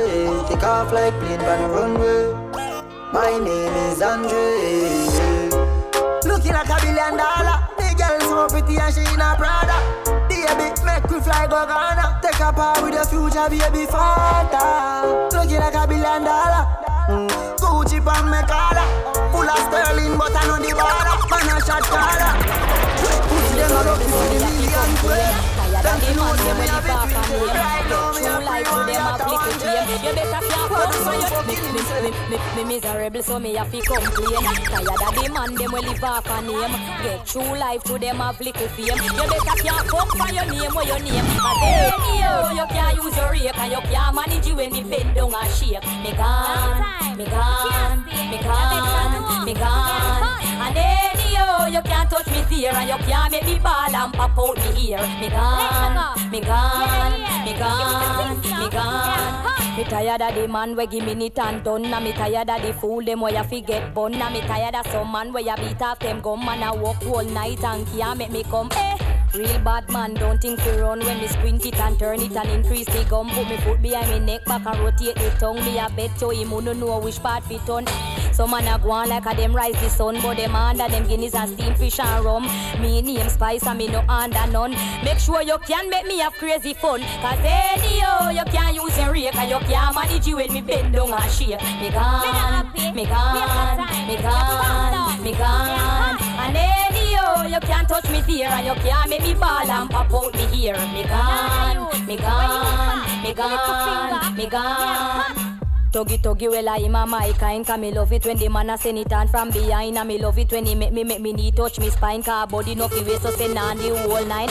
Take off like plane by the runway. My name is Andre. Looking like $1 billion. The girl so pretty and she in a Prada. Baby, make we fly go Ghana. Take a power with the future, baby father. Looking like $1 billion. Gucci pan me collar. full of sterling, but I know the bar up and a shot caller. Pussy them a rock, pussy the million quid. Them to know them when they pop on them. True life to them a flick with them. You better can't hold so you me miserable so me have to complain. Tired of the man them we live off a name. Get true life to them a flick with fame. You better can't fuck for your name or your name. Cause you can't use your rake and you can't manage you when the bend down a shake. Me gone, me gone, me gone, me gone. And then you can't touch me there and you can't make me ball and pop out me here. Me gone, me gone, me gone, me gone. Me tired of the man we give me it and done. Me tired of the fool them where you forget bun. Me tired of some man where you beat off them gum and I walk all night and can't make me come. Real bad man, don't think to run when me squint it and turn it and increase the gum. Put me foot behind me neck back and rotate the tongue. Me a bet you him who know which part fit on. Some man a go on like a them rise the sun, but them under them guineas and steam fish and rum. Me name Spice and me no under none. Make sure you can make me have crazy fun. Cause anyhow you can use a rake and you can manage you with me bend down and shake. Me gone, me gone, me gone, me gone. And anyhow you can touch me there and you can make me ball and pop out me here. Me gone, me gone, me gone, me gone. Tuggy tuggy well I'm a my kind. Cause me love it when the man a send it on from behind. And me love it when he make me knee touch me spine. Cause body no fi waste so send on the whole nine.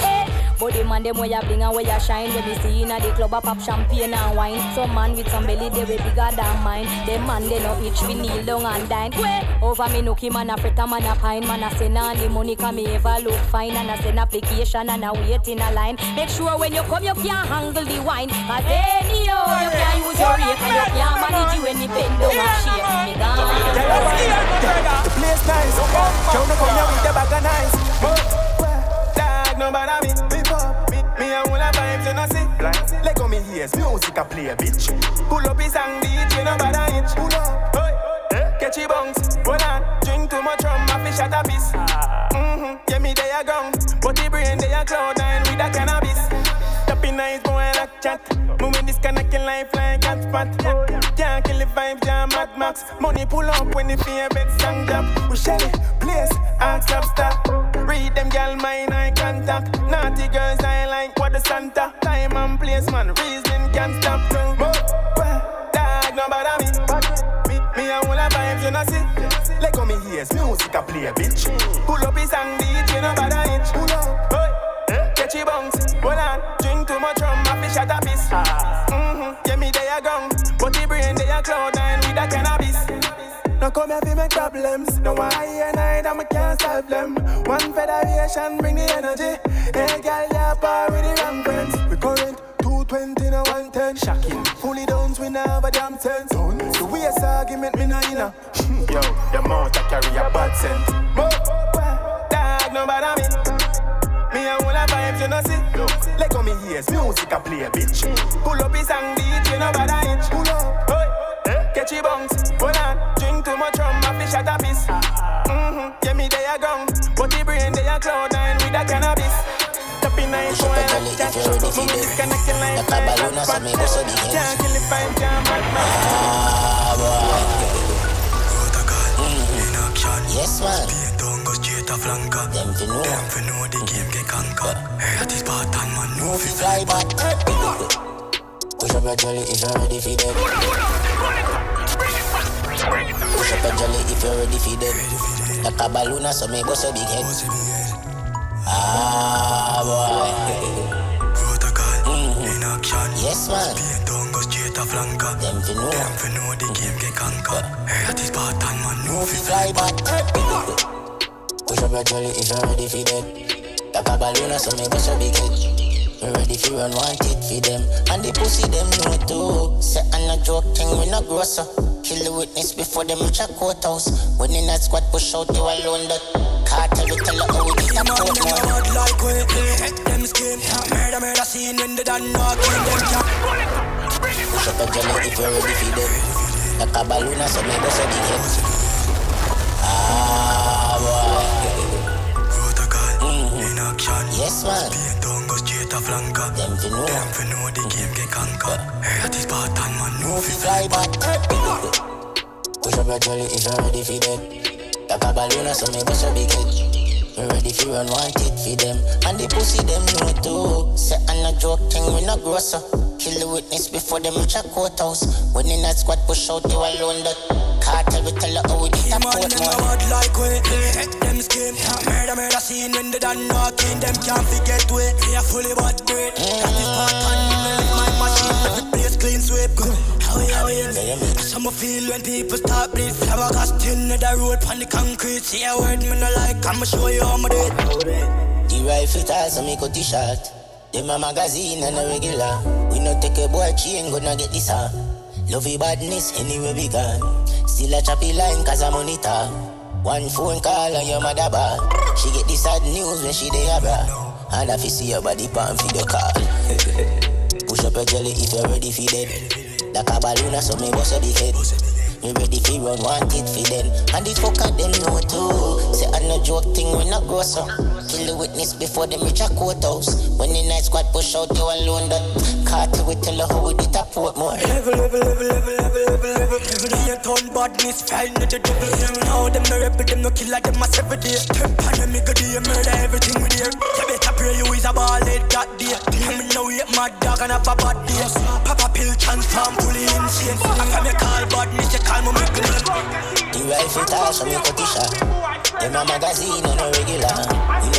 But the man them where ya bling and where ya shine. When me see inna the club a pop champagne and wine. Some man with some belly they way bigger than mine. Them man they no itch we kneel down and dine. Over me nookie man a fret a man a pine. Man a send on the money cause me ever look fine. And a send application and a wait in a line. Make sure when you come you can't handle the wine. Cause anyhow you can't use your rake and you can't manage you when you bend down and shake. Me gone. The place nice. Don't come here with the bag of nice. Dog no bother me. Me and all the vibes you know see. Let go me ears, music a play a bitch. Pull up his and DJ no bother itch. Pull up, catchy bunks. When I drink too much rum, I fish at a piss. Yeah me they a ground, but the brain they a cloud nine with a cannabis. Tapping eyes boy like chat. Moving this connect in life like cat fat. Can't kill the vibes, jam Mad Max. Money pull up when the fear bets stand up. We shell it, place, and club stop. Read them girl mine eye contact. Naughty girls I like what the Santa. Time and place man, reason can't stop. Dog no bother me. Me and all the vibes you know see. Let go me ears, music I play a bitch. Pull up his and DJ no bother itch. Pull up, catchy bunks. Hold on, drink too much rum, I fish at a piss. Yeah me they a gong, but the brain they a cloud nine with a cannabis. No come here for my problems. No I and I that me can't solve them. One federation bring the energy. Hey girl, yeah, par with the wrong friends. We current 220 no 110. Shocking. Fully downs we never have a damn sense. The waste argument me no inna. Yo, the mouth I carry a bad scent. Dog no bother me. Me and all the vibes you no see. Look, let go me ears, music I play a bitch. Pull up his and DJ no bother itch. Pull up, catchy bunks. Hold on. Too much rum, I fish at a piss. Yeah, me they a gong, but the brain they a cloud nine with a cannabis. Tapping eyes, boy, like that. Move this connecting line, fly, fast, fast. Can't kill it, fine, jam, bad, man. Yes, man. Them to know. Them to know the game get conquered. At this part, I'm a new fly back. Push up your jolly if you're ready for that. Push up a jolly if you're ready for them. Like a balloon or something, bust a big head. Ah, boy. Protocol, in action. Yes, man. Speed down, go straight a flanker. Them to know. Them to know the game get conquered. At this part, and man, no fi fly back. Push up a jolly if you're ready for them. Like a balloon or something, bust a big head. Ready for run, want it for them. And the pussy them know too. Say I'm not joking, we no grosser. Kill the witness before them reach a courthouse. When in a squad push out, you alone that cartel we tell her how we get a court now. Mad like we hit them skin. Murder, murder scene when they done knocking them cap. Push up a jelly if you're ready for them. Like a balloon or something, that's a big head. Ah, boy. Protocol, in action. Yes, man. Flanker. Them to know. Them to know the game get conquered. At this part and man, no fi fly back. Push up your jolly if you're ready for that. a Babylon, so me go so big it. We ready for run one tit for them, and the pussy them know too. Say I'm not joking, we not grosser. Kill the witness before them reach a courthouse. When in a squad push out, you alone that cartel we tell her how we did that court man. Like we, they hit them skin. Murder scene when they done knocking. Them can't forget we, they are fully bought great. That is part and me live my machine. Every place clean sweep. How we is? Some feel when people start bleed. Flower cast in the road on the concrete. See a word me no like, I'ma show you how me do it. The rifle toss and me cut the shot. Them a magazine and a regular. We no take a boy, she ain't gonna get this hard. Love your badness anyway we gone. Still a choppy line cause I monitor. One phone call and your mother bad. She get the sad news when she dey abroad. And if you see your body pan for the car. Push up your jelly if you're ready for dead. Like a balloon so me bust up the head. Me ready for run one tit for them. And the fucker them know too. Say I no joke thing we no gross up. Kill the witness before them reach a courthouse. When the night squad push out, you alone that cartel we tell her how we did that port more. Level, level, level, level, level, level, level. Every day you turn badness, fine at the double. Now them no rebel, them no killer, them a 7 days. Turn pandemic a day, murder everything we there. You better pray you is a ball head that day. Me know you mad dog and have a bad day. Papa pill transform, fully insane. After me call badness, you call me my blood. The rifle toss from your cutty shot. Them a magazine and a regular.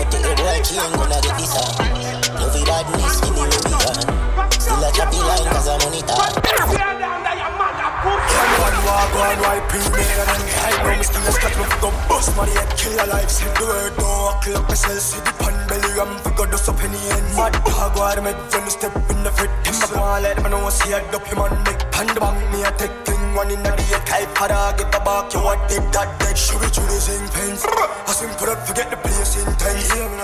Take a boy, she ain't gonna get this out. Love your badness, give me a bigger. Still a choppy line cause I'm on it out. Can one walk on YP me and I'm high. No mistake, I scratch me for go bust money and kill your life. Send the word, don't walk like myself. See the pan belly, I'm figure those up in the end. Mad dog, I make friends step in the fit. Him a ball head, man, I want to see a dump him on me. Pan the bank, me a take thing, one in the day. Type for dog, get the back, you want take that dead. Shoot it through the zinc pens. I swim for that, forget the place in time.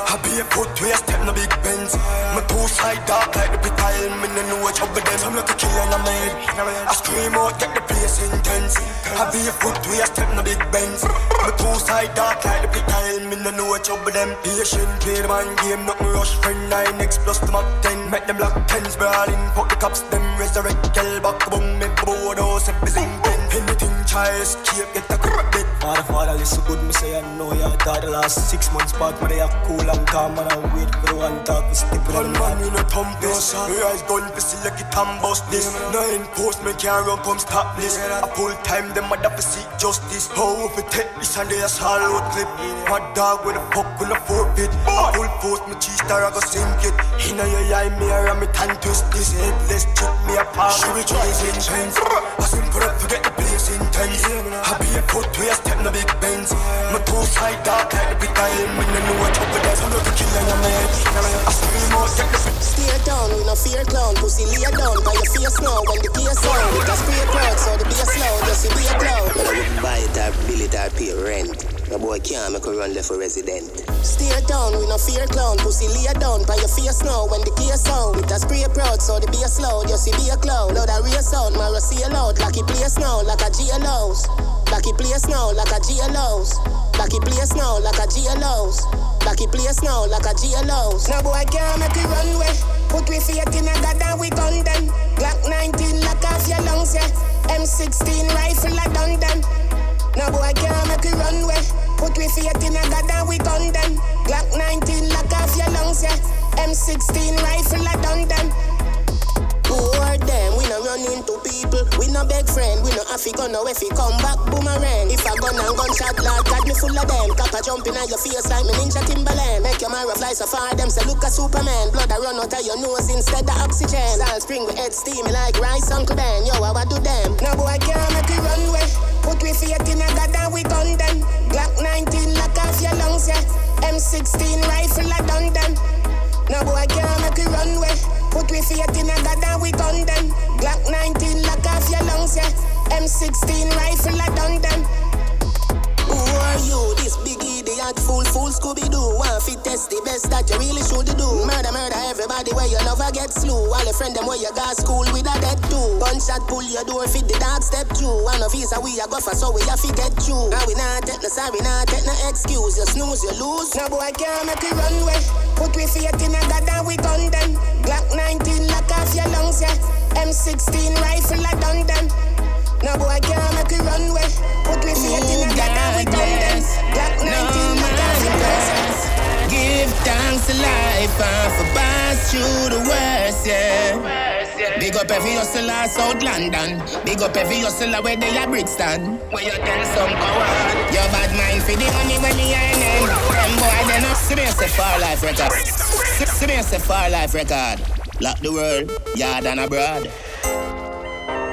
I be a foot to a step in the big bends. My two side dark like the big pile. Me no know what job with them. I'm like a killer in the head. I scream out, get the place intense. I be a foot to a step in the big bends. My two side dark like the big pile. Me no know what job with them. Patient play the mind game, not my rush friend. 9x plus the Mach 10. Make them lock 10s, brawl in, fuck the cops. Them resurrect, yell back, boom, make the board house, every zinc pen. Anything try escape, get a grip bit. Father, you so good, me say I know you died the last 6 months back. But I have cool and calm and I wait for one talk to stick with him. One man in a thumb place, your eyes gone to see like it and bust this. 9 posts, me can't run, come stop this. A full time, them mother to seek justice. How if we take this and they a hollow clip? My dog with a fuck with a forfeit. A full post, me cheese star, I go sink it. In a your eye mirror, me tan twist this. Headless chick, me a palm, she will try his intense. I swim for it, forget the place intense. I be a foot to a step in the big bends. My two side dark like the big time. Me no know what up with that. I'm not the killer, I'm mad. I scream out, get the fit. Stay down, we no fear clown. Pussy lay down, by your face now. When the clear sound, with a spray cloud. So the bass loud, just you be a clown. I wouldn't buy it or bill it or pay rent. The boy can't make a run left for resident. Stay down, we no fear clown. Pussy lay down, by your face now. When the clear sound, with a spray proud. So the bass loud, just you be a clown. Now that real sound, Mara see a loud. Like he plays now, like a GL house. Like he plays now, like a GL house. Like he plays now, like a GL house. Like he plays now, like a GL house. Now boy can't make it run way. Put we faith in a God and we done them. Glock 19, lock off your lungs, yeah. M16 rifle, I done them. Now boy can't make it run way. Put we faith in a God and we done them. Glock 19, lock off your lungs, yeah. M16 rifle, I done them. Poor them, we no run into people. We no beg friend, we no affy gun. Now if he come back, boomerang. If a gun and gunshot, lad, got me full of them. Copper jumping at your face like me Ninja Timberland. Make your marrow fly so far, them say look a Superman. Blood a run out of your nose instead of oxygen. Salt spring with head steaming like rice, Uncle Ben. Yo, how I do them? Now boy, can't make it run way. Put we faith in a God and we done them. Glock 19, lock off your lungs, yeah. M16 rifle, I done them. Now boy, can't make it run way. Put we faith in a God and we done them. Glock 19, lock off your lungs, yeah. M16 rifle, I done them. Who are you? This big idiot, fool, Scooby-Doo. One fit test the best that you really should do. Murder, everybody where your lover gets slew. All your friend them where you got school with a dead too. Gunshot pull your door, fit the dog step through. One of these are we a guffer, so we a fit get you. Now we not take no sorry, not take no excuse. You snooze, you lose. Now boy, can't make it run way. Put we faith in a God and we done them. Glock 19, lock off your lungs, yeah. M16 rifle, I done them. Now boy can't make it runway. Put me faith in a God and we done them. Black 19, my God. Give thanks to life and for pass through the worst, yeah. Big up every hustler South London. Big up every hustler where they are Brixton. Where you tell some coward your bad mind for the money when you earn them. Them boy they not serious a far life record. Serious a far life record. Lock the world, yard and abroad.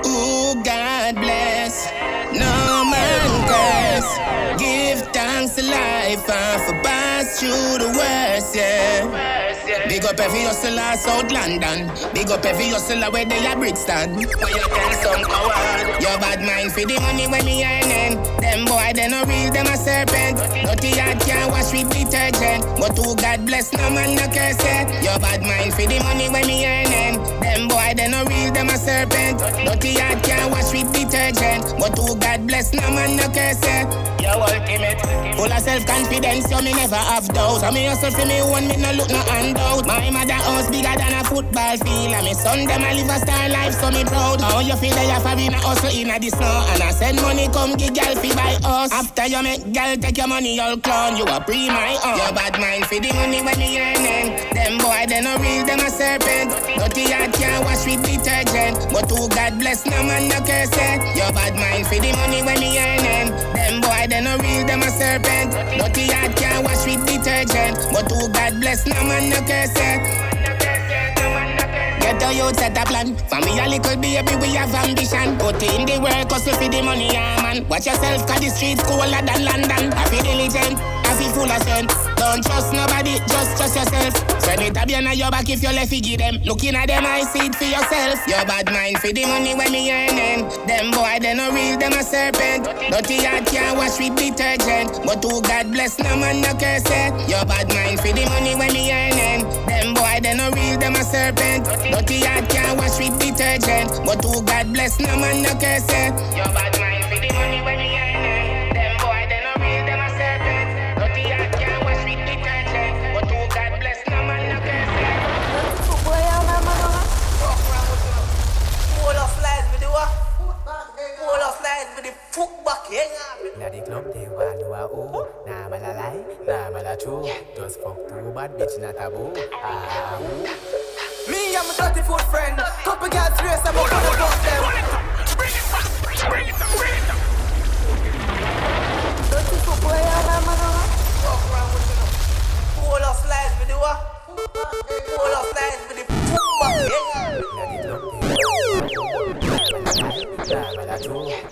Ooh, God bless, no man curse. Give thanks to life and for pass through the worst, yeah. Big up every hustler South London. Big up every hustler where they are Brixton. Where you tell some coward your bad mind for the money when you earn them. Them boy they no real, them a serpent. Dirty heart can't wash with detergent. But who God bless no man no curse it. Your bad mind for the money when you earn them. Them boy they no real, them a serpent. Dirty heart can't wash with detergent. But who God bless no man no curse it. Your ultimate full of self-confidence, so me never have doubts. So me hustle for me one, me no look no hand. My mother house bigger than a football field. And my son them a live a star life, so me proud. How you feel that you have been a hustle in a the snow? And I send money come get girl fee by us. After you make girl take your money, you'll clown. You a pre my own. Your bad mind for the money when you earning. Them boy they no real, them a serpent. Dirty heart can't wash with detergent. But who God bless no man no curse it. Your bad mind for the money when you earning. Them boy they no real, them a serpent. Dirty heart can't wash with detergent. But who God bless no man no curse it. Get a youth set a plan. Family a little baby, we have ambition. Put in the work, hustle for the money, yeah man. Watch yourself, cause the streets cooler than London. Happy diligent, happy full of sense. Don't trust nobody, just trust yourself. Send it a be on your back if you left, you give them. Looking at them, I see it for yourself. Your bad mind for the money when me earning. Them boy, they no real, them a serpent. Dirty heart can't wash with detergent. But who God bless, no man no curse it. Your bad mind for the money when me earning. Them boy, they no real, them a serpent. Dirty heart can't wash with detergent. But who God bless, no man no curse it. Your bad mind for the money when me earning. Fuck yeah. La di club they want to oh. Nah man a lie, nah man a true. Just fuck too bad, bitch not a boo. Ah, me and my 30-foot friend, couple girls race about to the bus them. Bring it back, bring it back, bring it back. 30-foot boy, man fuck around with you now. Full of lies with the what? Full of lies with the fuck yeah.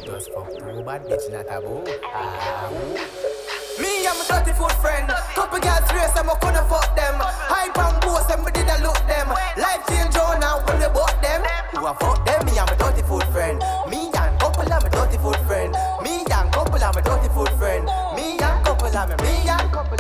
Just fuck too bad, bitch not a boo. Me and my 30-foot friend, couple girls race and I couldn't fuck them. High and boss and we didn't look them. Life change on now when we bought them. Who a fuck them? Me and my 30-foot friend. Me and couple and my 30-foot friend. Me and couple and my 30-foot friend. Me and couple and me and couple.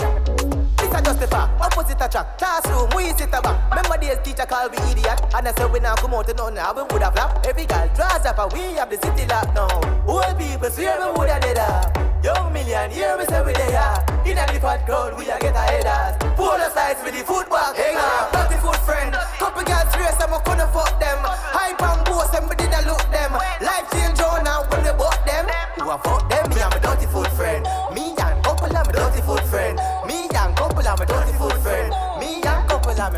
This a just a fact, opposite attract. Classroom, we sit a back. Remember days teacher called we idiot. And I said we now come out to none, we would have flap. Every girl draws up and we have the city locked now. Old people swear we would have did that. Young millionaire we say we there. In a different crowd we a get a headers. Pull the sides with the football hang on. 30-foot friend, couple girls race and we couldn't fuck them. High and boss and we didn't look them. Life change on now when we bought them. Who a fuck them? Me and my 30-foot friend. Me and couple and my 30-foot friend. I'm a dirty foot friend. Me and couple, I'm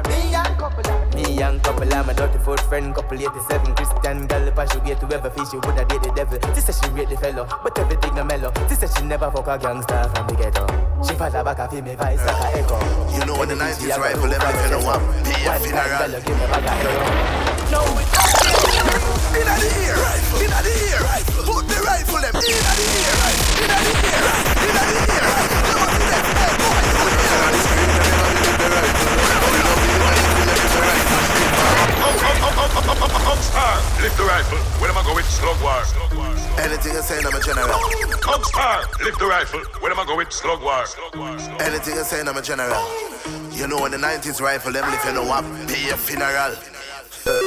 a dirty foot friend. Couple 87 Christian girl, pass you get to ever fish. You woulda date the devil. She said she rate the fellow, but everything no mellow. She said she never fuck a gangster from the ghetto. She follow back a female vice like a echo. You know what the 90s rifle level you know I'm funeral. No, in the ear, in the ear, put the rifle them in the ear, in the ear, in the ear. Lift the rifle. Where am I going? Slug war. Anything I say, I'm a general. Lift the rifle. Where am I going? Slug war. Anything I say, I'm a general. You know in the 90s rifle level, if you know what, be a funeral. In the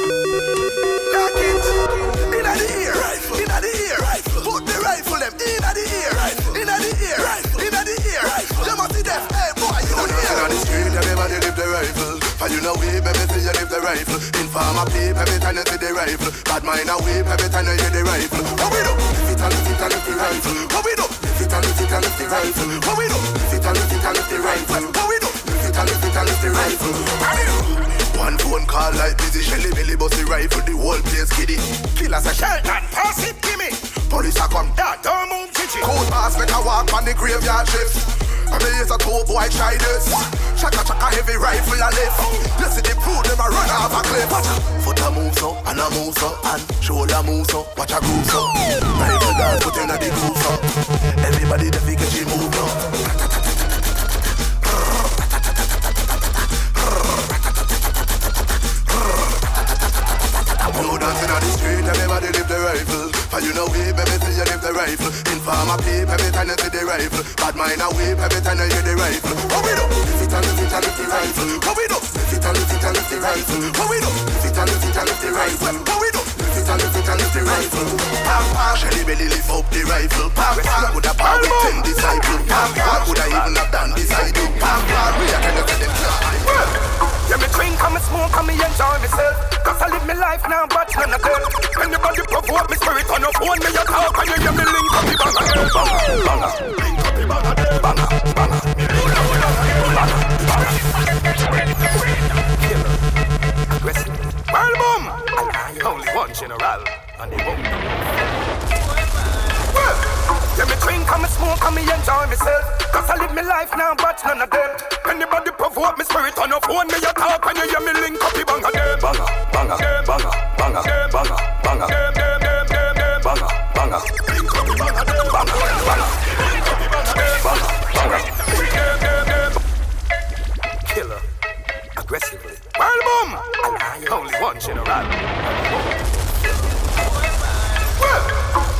ear, in the ear. Put the rifle them in the ear, in the ear, in the ear. Them must be deaf. Hey boy, you hear? Everybody screaming, everybody lift the rifle. And you mind away, baby, till you live the rifle. Informer play, baby, turn into the rifle. Bad mind away, baby, turn into the rifle. What we do? Fit and lift the rifle. What we do? Fit and lift the rifle. What we do? Fit and lift the rifle. What we do? Fit and lift the rifle. What we do? One phone call like busy, Shelly Billy bust the rifle, the whole place giddy. Killers a shell and pass it, gimme. Police a come, that don't move, chichi. Cold pass, make a walk on the graveyard shifts. I mean, it's a two boy try this. Chaka chaka heavy rifle a lift. You see the food never run off a cliff. Watch a foot a move so, and a move so, and shoulder move so, watch a groove so. Rifle dance put in a the groove so. Everybody the figure she move up. Everybody lift the rifle. For you know we, baby, till you lift the rifle. Informer play, baby, turn into the rifle. Bad mind away, baby, turn into the rifle. What we do? Fit and lift the rifle. What we do? Fit and lift the rifle. What we do? Fit and lift the rifle. What we do? Fit and lift the rifle. Pam pam, Shelly Belly lift up the rifle. Pam pam, woulda power with 10 disciples. Pam pam, woulda even have done this I do. Pam pam, we are gonna get them fly. Yeah, me clean, come and smoke, come and enjoy myself. Cause I live my life now, but none of them. When the body provoke me spirit on your phone, me your talk, and you hear me link up the banger. Banger, banger, link up the banger. Banger, banger, banger, banger, banger. Aggressive. Well, boom! And I only one general, and he won't. Well,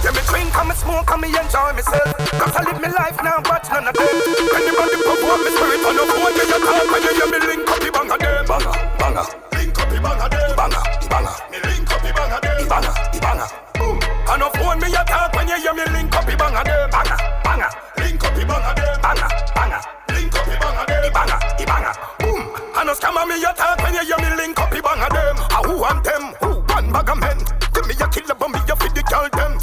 yeah, me clean, come and smoke, come and enjoy myself. Cause I live my life now, but none of them. Anybody provoke me spirit on your phone, me your talk, and you hear me link up the banger game. Banger, banger, banger, banger, banger, banger, banger, banger, banger. Link up the banger game. Banger, banger, link up the banger game. Banger, banger. Killer, aggressively. Well, boom! And I only one general. Yeah, me clean, come and smoke, come and enjoy myself. Cause I live my life now, but none of them. Anybody provoke me spirit on your phone, me your talk, and you hear me link up the banger them. Banger, banger, link up the banger them. Banger, the banger, me link up the banger them. The banger, boom. On your phone, me your talk, and you hear me link up the banger them. Banger, banger, link up the banger them. Banger, banger, link up the banger them. The banger, boom. On your scammer, me your talk, and you hear me link up the banger them. Ah, who am them? Who one bag of men? Give me a killer, but me a fit the girl them.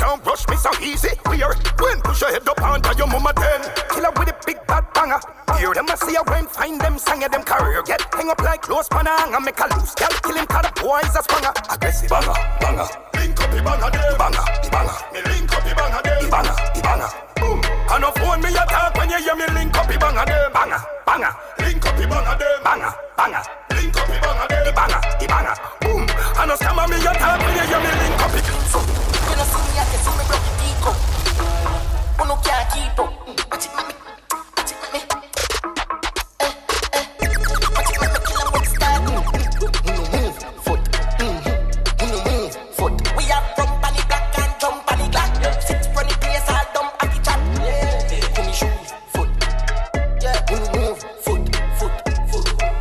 Can't brush me so easy, weird. When push your head up under your mama then. Killer with a big bad banger. Hear them a see a when find them sang at them career. Get hang up like close panna and make a loose. Girl kill him cause the boy is a spanger. Aggressive banger, banger. Link up the banger then. Banger, the banger. Me link up the banger then. The banger, boom. On a phone me a talk when you hear me link up the banger then. Banger, banger. Link up the banger then. Banger, banger. Link up the banger then. The banger, boom. On a scammer me a talk when you hear me link up the. You don't see me at the summer of the deco. Who no can't keep up. Watch it, mommy. Watch it, mommy. Watch it, mommy. Kill a book style. Who no move foot. Who no move foot. We are from Bunny Black and jump Bunny Black. Sits from the place all dumb at the chat. Who no shoes foot. Who no move foot.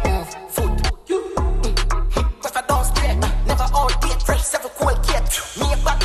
Move foot. Cause I don't stay. Never all day. Fresh, seven cool kids. Me a back.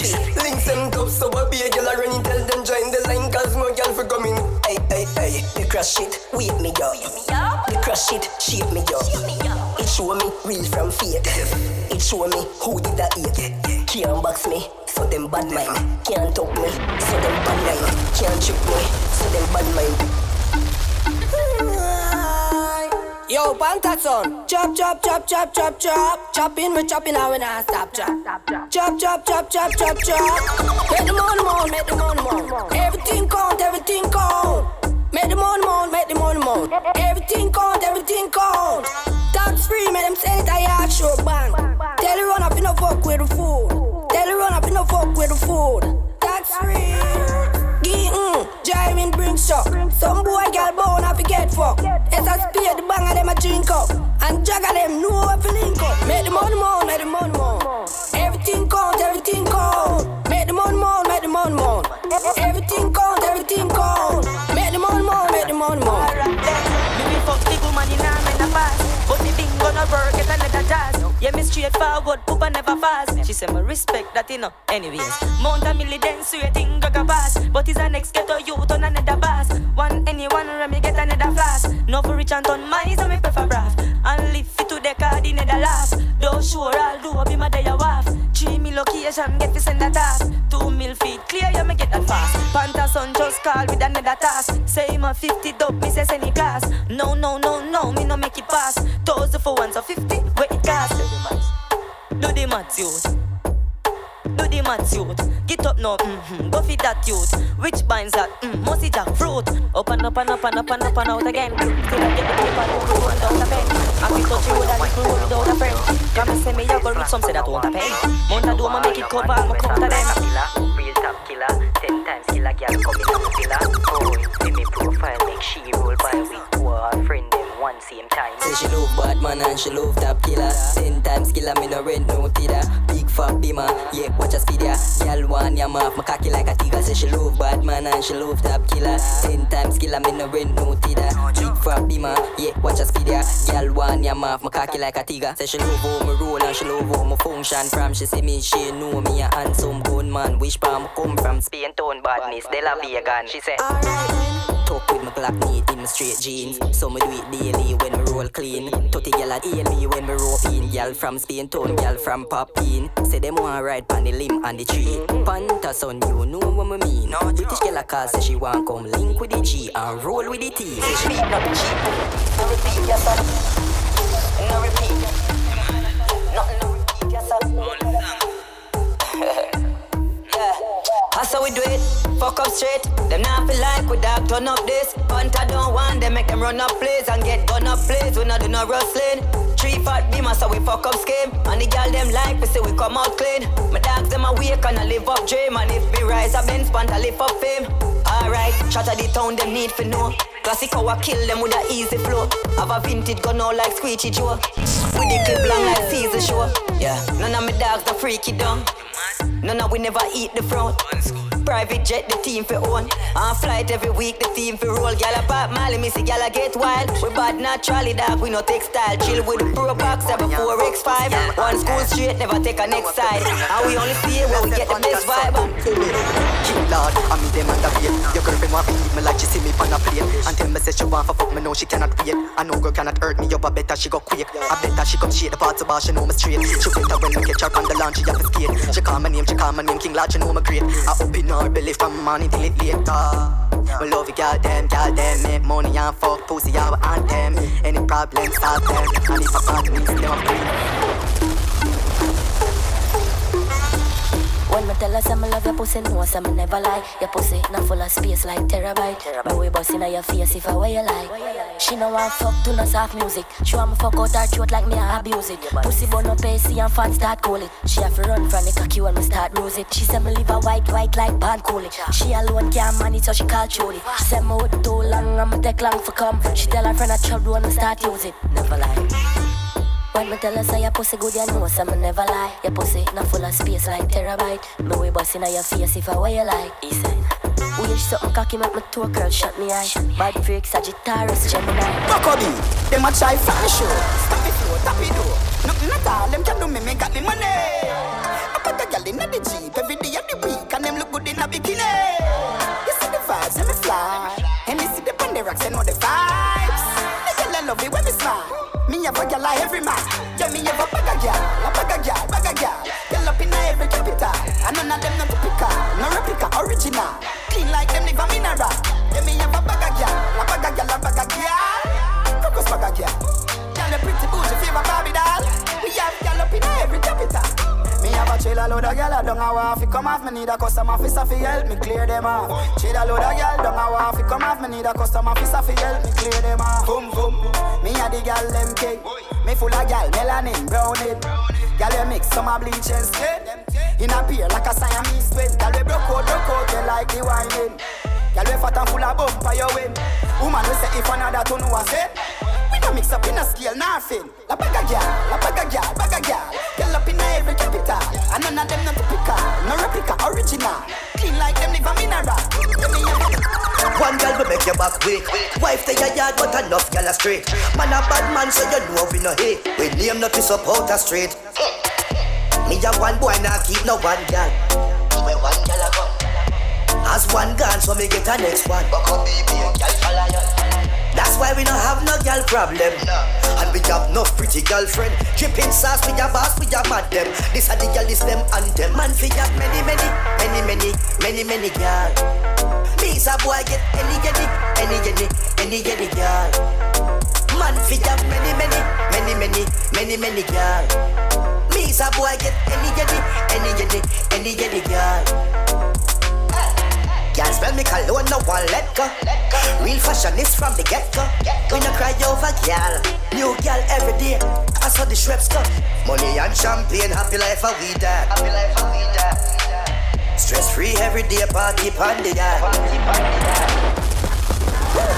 Links them up, so I be a girl I run and tell them join the line cause more girl for coming. Hey, hey, hey. shit shape me up. It show me real from fake. It show me who did that eat. Can't box me, so them bad mind. Can't talk me, so them bad mind. Can't trick me, so them bad mind. Yo, Pantaxon, chop, chop, chop, chop, chop, chop. Chopping me, chopping, I will not stop, chop. Chop, chop, chop, chop, chop, chop. Make the money, moan. Everything count, everything count. Make the money, moan, make the money, moan. Everything count, everything count. Tax free, make them sell it at your show bank. Tell you run up in a fuck with the food. Tell you run up in a fuck with the food. Tax free. Driving brings shock. Some boy girl born have to get fucked. It's a spear, the bang of them a drink up. And jagger them, no way to link up. Make the money, moan, make the money, moan. Everything count, everything count. Make the money, moan, make the money, moan. Everything count, everything count. Make the money, moan, make the money, moan. Me fuck the woman in arm and a pass. But me thing gonna work, it's another jazz. Yeah, me straight forward, poop and never fast. She said, my respect that, you know. Anyways, mount a milli dance, you think gaga pass. But is an ex ghetto youth on another bass. One anyone, let me get another flash. No for rich and on my, so me prefer brass. And live fit to the card in the last. Though sure, I'll do a be my day a wife. 3 mil location, get this and that task. 2 mil feet clear, you me get that fast. Pantason just call with another task. Say my 50 dope, me says any class. No, no, no, no, me no make it pass. 1,000 for 1, so 50, where it costs. Do the math, youth. Do the math, youth. Get up now, go feed that youth. Which binds that, must eat jackfruit. Up and up and up and up and up and out again. Till I get the paper, don't roll down the pen. I feel touchy with a little roll without a friend. Come and say me, you go reach some, say that won't a pen. Monta do, I'ma make it cover, I'ma counter them. Real top killer, 10 times killer, girl coming up the pillar. Oh, give me profile, make she roll by with two of her friends. One same time. Say she love bad man and she love top killer. 10 times killer, me no red no tida. Big fat beamer, yeah, watch a speed ya. Girl one yam off my cocky like a tiger. Say she love bad man and she love top killer. 10 times killer, me no red no tida. Big fat beamer, yeah, watch a speed ya. Girl one yam off my cocky like a tiger. Say she love how me roll and she love how me function from. She see me, she know me a handsome gun man. Wish palm come from Spain town badness, de la vegan. She said, talk with my black knee in my straight jeans. So me do it daily when we roll clean. 30 gal at daily when we roll in. Gal from Spain town, gal from Papin. Say them want ride pan the limb and the tree. Pantason, you know what me mean. British gal a call say she want come link with the G and roll with the T. Say she beat not the cheap. No repeat yourself. No repeat. Nothing no repeat yourself. That's how we do it, fuck up straight. Them not feel like we dog turn up this. Hunter don't want them, make them run up plays and get gun up plays. We not do no rustling. 3 fat beamers, so we fuck up scheme. And the girl them like, we say we come out clean. My dogs them awake and I live up dream. And if we rise up in span, I live up fame. Alright, chatter the town them need for no. Classic how I kill them with a easy flow. Have a vintage gun now like Squeegee Joe. With the clip long like Caesar Show. Yeah, none of my dogs are freaky dumb. No, no, we never eat the front. Private jet, the team for own. On flight every week, the team for roll. Gala pop, Mali, Missy, Gala get wild. We bad naturally, dog, we no textile. Chill with the pro boxer before X5. One school straight, never take a next side. And we only see it when we get the best vibe. King Lord, I'm in them and the veil. Your girlfriend want to eat me like she see me on a plane. And tell me, say she want to fuck me, no, she cannot wait. I know girl cannot hurt me, yo, but better she go quick. I better she come shade the parts of her, she know me straight. She better when I catch her on the lawn, she have to skate. She call me name, she call my name, King Lord, she know me great. I open her belly from morning till it later. We love you, girl them, make money and fuck pussy, I will haunt them. Any problems, solve them, and if I can't, means nothing. When me tell her some love your pussy, no, some never lie. Your pussy not full of space like terabyte. But we bustin' on your face if I wear you like. She no want fuck to no soft music. She want me fuck out her throat like me I abuse it. Pussy bun up AC and fans start call it. She have to run from the cocky when me start lose it. She say me live a white like band cool it. She alone can't manage so she call Choli. She say me out too long and me take long for come. She tell her friend I trouble when me start use it. Never lie. When me tell her say your pussy good, you know so me never lie. Your pussy not full of space like terabyte. Me we bustin' on your face if I wear you like. East side. Wish something cocky make me toe curl, shut me eye. Bad freak, Sagittarius, Gemini. Cockabee, them a try fashion. Stop it low, tap it low. Nothing at all, them can do me got the money. I put a gal in the jeep every day of the week, and them look good in a bikini. You see the vibes, let me fly. And you see the Panderex, you know the vibes. They tell I love it when me by every man. Yeah, me have a bag of girl. Girl up in every capital. And none of them not typical, no replica, original. Clean like them never mineral. Yeah, me have a bag of girl. Crocus bag of girl. Girl a pretty bougie, favorite Barbie doll. Me have girl up in every capital. I chill a load of girl, I don't know if you come off, me need a custom officer fi help me clear them off. Chill a load of girl, don't know if you come off, me need a custom officer fi help me clear them off. Boom boom, me a the girl them cake, me full of girl melanin, browning. Girl you mix some a bleach and skin, in a beer like a Siamese twin. Girl we broke out, you like the whining. Girl we fat and full of bump for your win. Woman we say if another to know a say. Mix up in a scale, nothing. La bagagia. Girl up in every capital. And none of them not typical, no replica, original. Clean like them live a mineral. One girl will make your back weak. Wife to your yard, but enough girl a straight. Man a bad man, so you know we no hate. We name not piss up out a straight. Me a one boy, now keep no one girl. Where one girl a go? As one gone, so me get a next one. Buck up baby, a girl follow you. That's why we don't have no girl problem. And we have no pretty girlfriend. Dripping sauce, we have ass, we have mad them. This are the girl is them and them. And we have many girl. These are boy get any girl. Man, we have many girl. These are boy get any girl. Girls spell me cologne, no one let go. Real fashion is from the get-go. We no cry over girl. New girl every day, I saw the Schweppes cup. Money and champagne, happy life are we there. Stress free every day, party pandy there.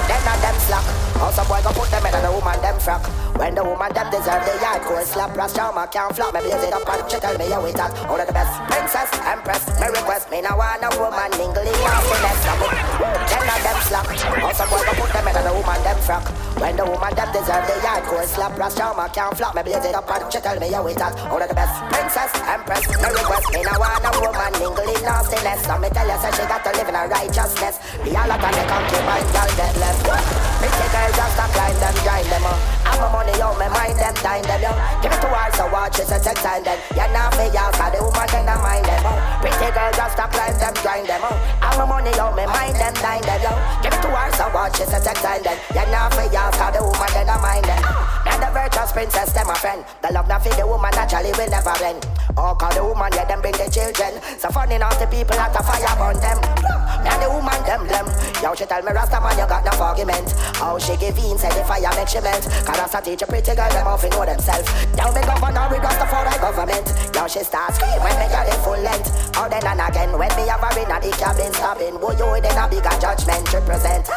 Them not them slack. Also boy go put them in and the woman them frack. When the woman them deserve the yard, go and slap. Brass drama can't flop. Me blaze it up and she tell me you with that. One of the best, princess, empress. Me request me now want a woman lingling off the next level. Them not them slack. Also boy go put them in and the woman them frack. When the woman them deserve the yard, go and slap. Brass drama can't flop. Me blaze it up and she tell me you with that. One of the best, princess, empress. Me request me now want a woman lingling off the next level. Me tell you say she got to live in a righteousness. Be all up and they can't keep my girl dead left. Pretty girl just a climb them, grind them up. I'm a money out, my mind them, dine them, yo. Give it to her, so watch it, so take time them. You're not for y'all, cause the woman can't mind them, oh. Pretty girl just a climb them, grind them, oh. I'm a money out, my mind them, dine them, yo. Give it to her, so watch it, so take time them. You're not for y'all, cause the woman can't mind them. Now the virtuous princess, them a friend. The love not for the woman, naturally will never end. Oh, cause the woman, yeah, them bring the children. So funny now, the people at the fire burn them. Now the woman, them. Yo, she tell me, Rasta man, you got no argument. Oh, she give in, said the fire make she melt. Cause Rasta teach a pretty girl, them off to know themselves. Now me governor, we Rasta for the government. Yo, she starts scream when me get it full length. Oh, then and again, when me have her in a the cabin stopping. Who you then a bigger judgment should present.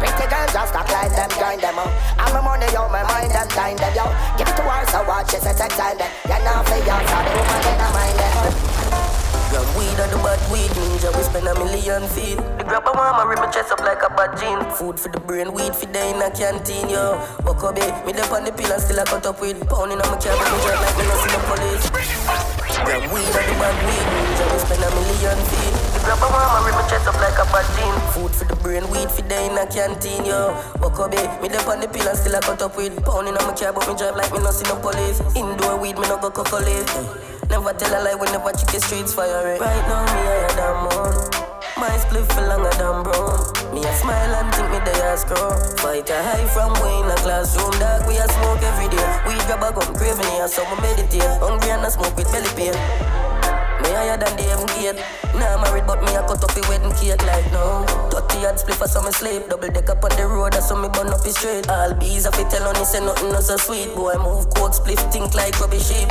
Pretty girl, just a climb them, grind them out. I'm a money, yo, my mind them, dine them, yo. Give it to her, so watch it, so take time them. You're not for young, so the woman in her mind them. Grab weed and the bad weed, ninja, we spend $1 million feet. The grab a mama, rip my chest up like a bad jean. Food for the brain, weed for the in a canteen, yo. Buckobe, me dip on the pill and still I cut up with. Pounding on my cab and drive like me no see the police. Grab weed and the bad weed, ninja, we spend $1 million feet. The grab a mama, rip my chest up like a bad jean. Food for the brain, weed for the in a canteen, yo. Buckobe, me dip on the pill and still I cut up with. Pounding on my cab and drive like me no see the police. Indoor weed, me no go cocolate. Never tell a lie whenever chicken streets fire it. Right now me higher than moon. My spliff for longer than brown. Me a smile and think me they a scroll. Fight a high from way in a classroom. Dog we a smoke every day. We grab a gun craving here so we meditate. Hungry and a smoke with belly pain. Me higher than the heaven gate. Now I'm married but me a cut up the wedding cake like now. 30 yard spliff for some sleep. Double deck up on the road that's so me burn up it straight. All bees a fi tell on this and nothing not so sweet. Boy move coke spliff think like rubbish sheep.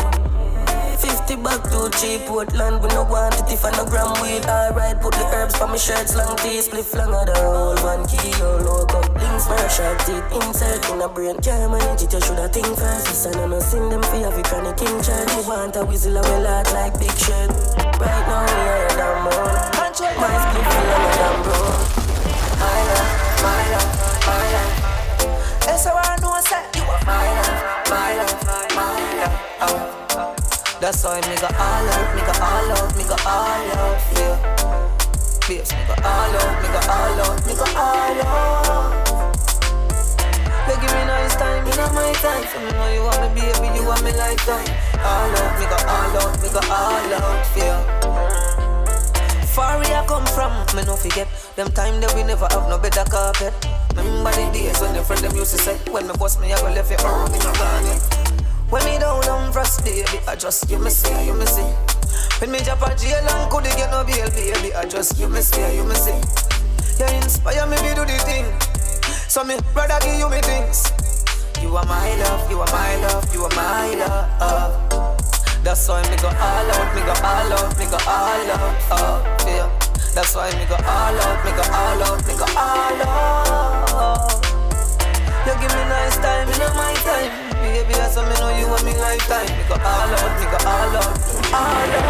50 back to cheap, Portland, we no want it if I no gram weed. Alright, put the herbs for my shirts, long tea, spliff longer the whole one kilo, logo. Links, my shark teeth, insert in a brain. Can't manage it, you shoulda think first. This I no sing them for every chronic in church. You want a whistle, I will out like big shirt. Right now, me higher than moon. My spliff longer than brown. My love. That's how I know I said you were my love. That's why me go all out, yeah. Babes, me go all out. They give me nice time, you know my time. So me know you want me, baby, you want me like that. All out, me go all out, me go all out for you. Far where I come from, me no forget. Them time that we never have no better carpet. Remember the days when your friend them used to say, when me boss me, I go left your home, me no gone yet. When me down on frost, baby, I just you me see, you me see. When me drop a jail and couldn't get no bail, baby, I just you me see, you me see. You inspire me to do the thing. So me brother give you me things. You are my love, you are my love, you are my love. That's why me go all out, me go all out, me go all out, yeah. That's why me go all out, me go all out, me go all out. You give me nice time, you know my time. Baby, that's why me know you want me lifetime. Me go all out, me go all out, all out.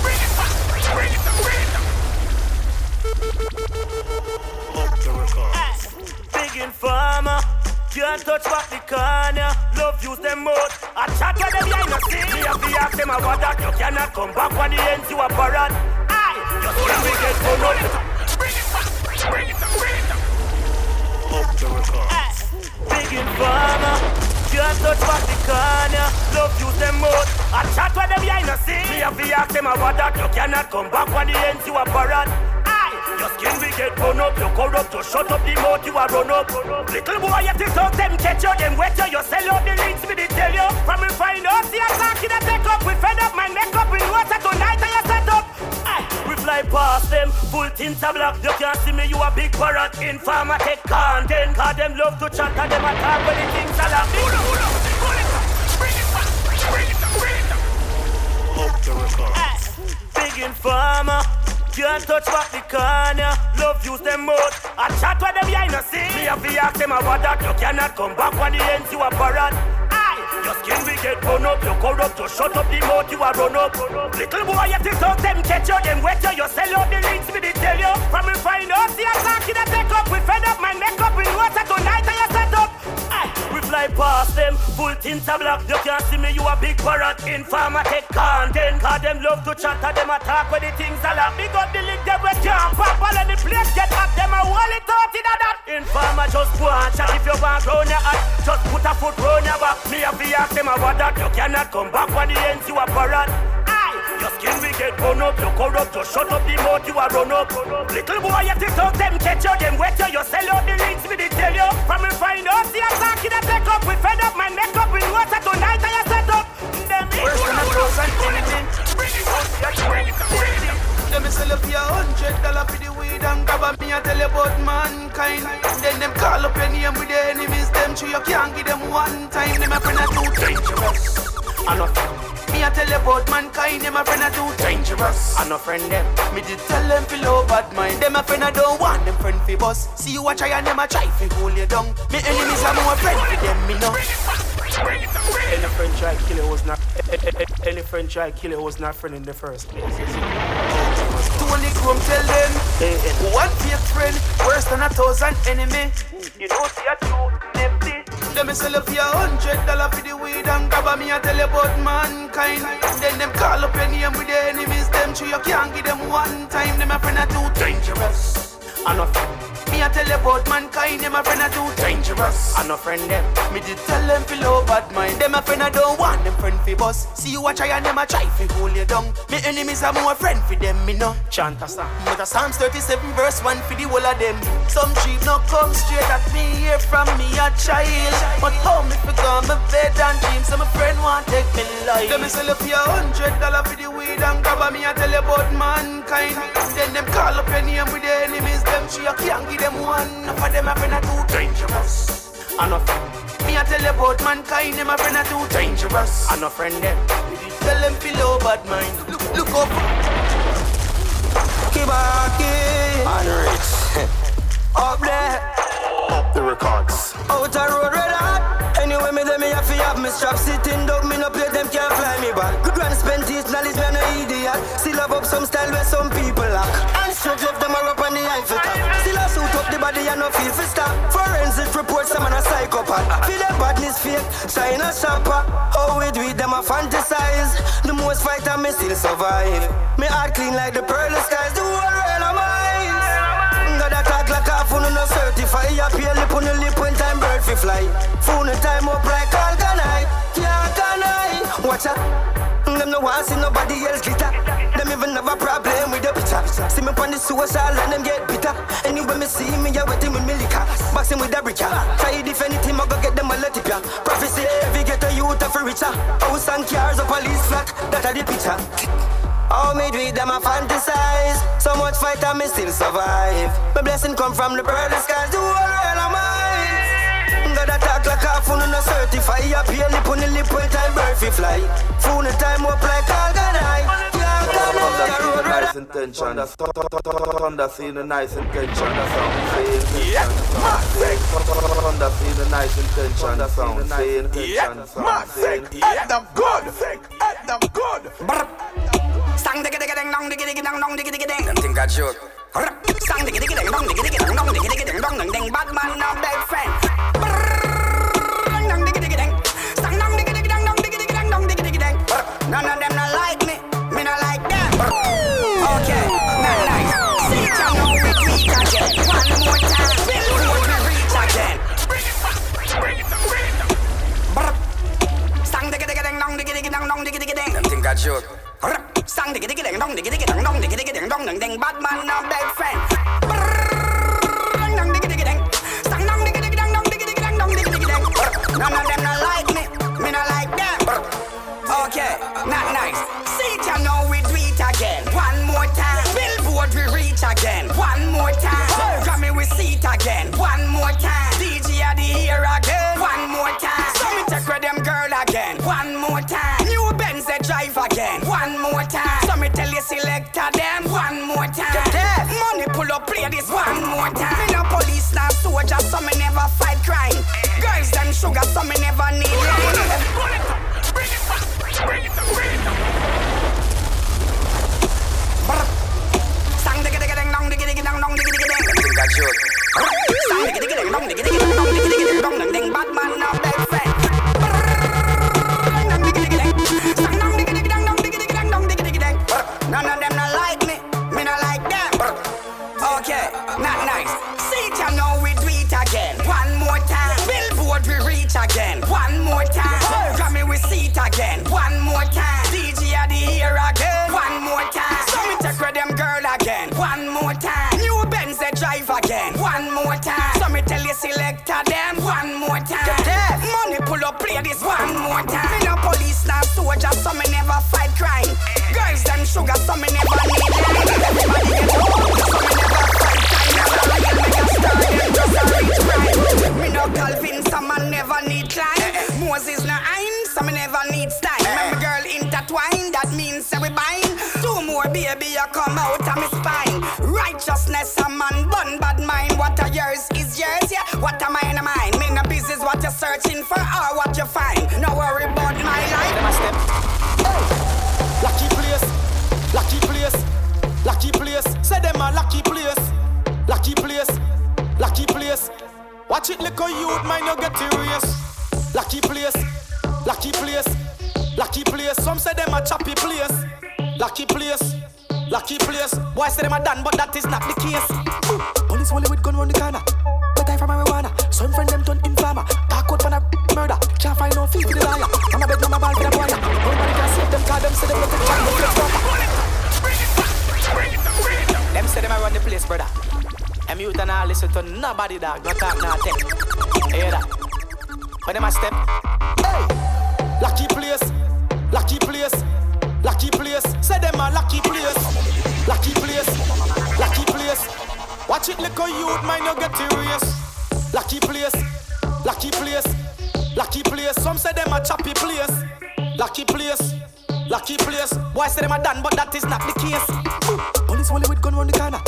Bring it back, bring it back, bring it back. Big informer, can't touch what the corner. Love use them mode. I chat with them, I no see. Me a be after my water. You cannot come back when the ends you a parrot. Aye, just let me get for nothing. Bring it back, bring it back, bring it back. Big informer, can't touch what the corner. Love use them mode. I chat with them, I no see. Me a be after my water. You cannot come back when the ends you a parrot. Your skin we get blown up, you corrupt, you shut up the mouth, you are run up. Little boy, you think out them catch you, them wet you, you sell out the links, me they tell you. From me find out, see a party that take up, we fed up, my neck up, we water tonight, and you set up. Aye, we fly past them, full tints are black, you can't see me, you a big parrot, informer, take content. Cause them love to chat, and them attack when the things are locked. Hold it back, bring it back, bring it back, bring it back. Big informer. Can't touch what the corner. Love use them mode. I chat with them, yeah, I no see. Me a fi ask them about that. You cannot come back when the ends you a parrot. Aye, your skin we get blown up. You corrupt, you shut up the mouth, you a run up. Little boy, you think out them catch you, them wet you, you sell out the links, me they tell you. From me find out, see a party that take up, we fed up, my neck up, we water tonight and you set up. Aye, we fly past them, full tints are black. You can't see me, you a big parrot. Informer, take content. Cause them love to chat, them attack when the things are locked. The link them with camp, pop all in the place, get up them and wallet out in that. Informer just go and chat if you want round your hat, just put a foot round your back. Me a be ask them about that, you cannot come back when the ends you a parrot. Aye, your skin we get blown up, you corrupt, you shut up the mouth, you a run up. Little boy, you think out them catch you, them wet you, you sell out the links, me they tell you. From me find out, see a party that take up, we fed up, my neck up, we water tonight and you set up. Them equals and close and anything. Bring it up, bring it up, bring it up. Let me sell up your $100 for the weed and grab at me and tell you about mankind. Then them call up your name with the enemies, them true, you can't give them one time. Them a friend are too dangerous, I no friend. Me a tell you about mankind, them a friend are too dangerous, I no friend them. Me did tell them fi low bad mind, them a friend I don't want them friend fi boss. See you a try and them a try fi hold you down. Me enemies are more friend fi them, me know. Any friend try kill it was not, any friend try kill it was not friend in the first place. To only come tell them, one fake friend, worse than 1,000 enemy. You don't see a true empty. Let me sell up your $100 for the weed and grab me and tell you about mankind. Then them call up your name with the enemies, them true, you can't give them one time. Them a friend are too dangerous, I no friend. Me a tell you about mankind, them a friend are too dangerous, I no friend them. Me did tell them fi low bad mind, them a friend I don't want them friend fi boss. See you a try and them a try fi hold you down. Me enemies are more friend fi them, me no. Chant a psalm, but a Psalms 37 verse 1 fi the whole of them. Some sheep no come straight at me, hear from me a child. But home me become a bed and dream, so my friend want take me life. Let me sell up your $100 fi the weed and grab me and tell you about mankind. Then them call up your name with the enemies, them she a can't give them one. None of them a friend are too dangerous, I no friend. Me a tell you about mankind, them a friend are too dangerous, I no friend them. Tell them below bad mind, look up. Kibaki Unrich up there, up the records. Out a road red hot. Anyway me tell me I fi have me strap sitting dog. Me no play them can't fly me back. Grand spent his knowledge, me no idiot. Still have up some style where some people lack. And straight left them a rap on the Eiffel Top. Still a suit up the body and no feel for stop. Forensic reports them and a psychopath. Feel their badness fake, China shopper. How we do it, them a fantasize. The most fight and me still survive. Me heart clean like the pearly skies. The world I'm mine. talk like a phone no certify. I pay lip on the lip when time bird fi fly. Phone time up like Alkanai, Alkanai. Watch out, them no want see nobody else glitter. Them even have a problem with the picture. See me pon the social and them get bitter. Anyway me see me ya waiting with me liquor. Boxing with the bricka. Try if anything I go get them a let it ya. Prophecy every get a youth for richer. House and cars a police flag. That a the picture. How me do it, them a fantasize. So much fight and me still survive. My blessing come from the pearly skies. The whole world of mine. Gotta talk like a phone no certify. I pay lip on the lip when time bird fi fly. Phone time up like Alkanai. Nice intention. Thunder see the nice intention. Yeah, Massive. Thunder see the nice intention. That's how I'm saying. Yeah, Massive. At them good. At them good. Sang digga digga ding dong digga digga dong digga digga ding. Them think I joke. Sang digga digga ding dong digga digga dong digga digga ding dong ding. Bad man now bad friend. Dong digga digga ding. Sang dong digga digga dong digga digga dong digga digga ding. None of them not like me. Me not like them. Okay, not nice. See ya now with me again. One more time, before we reach again. Bring it back, bring it back, bring it back. Sang digga digga ding dong digga digga dong digga digga ding. Them think I joke. Sang digga digga ding dong digga digga dong digga digga ding dong ding. Bad man now bad friend. Dong digga digga ding. Sang dong digga digga ding dong digga digga dong digga digga ding. None of them not like me. Me not like them. Okay, not nice. See ya now we do it again. One more time. Billboard we reach again. One more time. Grammy we see it again. One more time. DJ are the here again. One more time. So me check with them girl again. One more time. Drive again, one more time. So me tell you selector them, one more time. Yeah. Money pull up, play this one more time. Me no police, no soldier, so me never fight crime. Girls them sugar, so me never need money. Bring it back, bring it back, bring it back. Sang digga digga ding dong digga digga dong dong digga digga ding. Think I joke. Sang digga digga ding dong digga digga dong digga digga ding dong ding. Bad man now bad friend. None of them not like me, me not like them. Okay, not nice. See ya now we do it again. One more time. Billboard we reach again. One more time. Grammy we see it again. One more time. DJ are the here again. One more time. So me check with them girl again. One more time. New Benz they drive again. One more time. So me tell you selector them. One more time. Money pull up play this one more time. Me no police, no soldier, so me never fight crime. Girls them sugar, so me never need them. Everybody get home, so me never fight time. Never real, me a star, them just a rich prime. Me no Calvin, so man never need climb. Moses no I'm, so me never need style. When my girl intertwined, that means that we bind. Two more baby, you come out of me spine. Righteousness a man, bun bad mind. What are yours is yours, yeah. What am I in mine? Me no business what you're searching for or what you find. No worry about my life. My step. Lucky place, lucky place, lucky place. Say them a lucky place, lucky place, lucky place. Watch it like a youth, mine no get serious. Lucky place, lucky place, lucky place. Some say them a choppy place, lucky place, lucky place. Why say them a done, but that is not the case. Police only with gun round the corner, but I from marijuana. Some friend them done infama. Dark out for a murder, can't find no feet for the liar. I'm a bed, I'm a ball for the boy. Nobody can save them, cause them say them look at John. Them say them I run the place, brother. And you don't listen to nobody, dog. Don't talk nothing. Hear that? When them a step, hey, lucky place, lucky place, lucky place. Say them a lucky place, lucky place, lucky place. Watch it like a youth, mine no get serious. Lucky place, lucky place, lucky place. Some say them a choppy place, lucky place, lucky place. Why say them a done, but that is not the case. Police only with gun round the corner,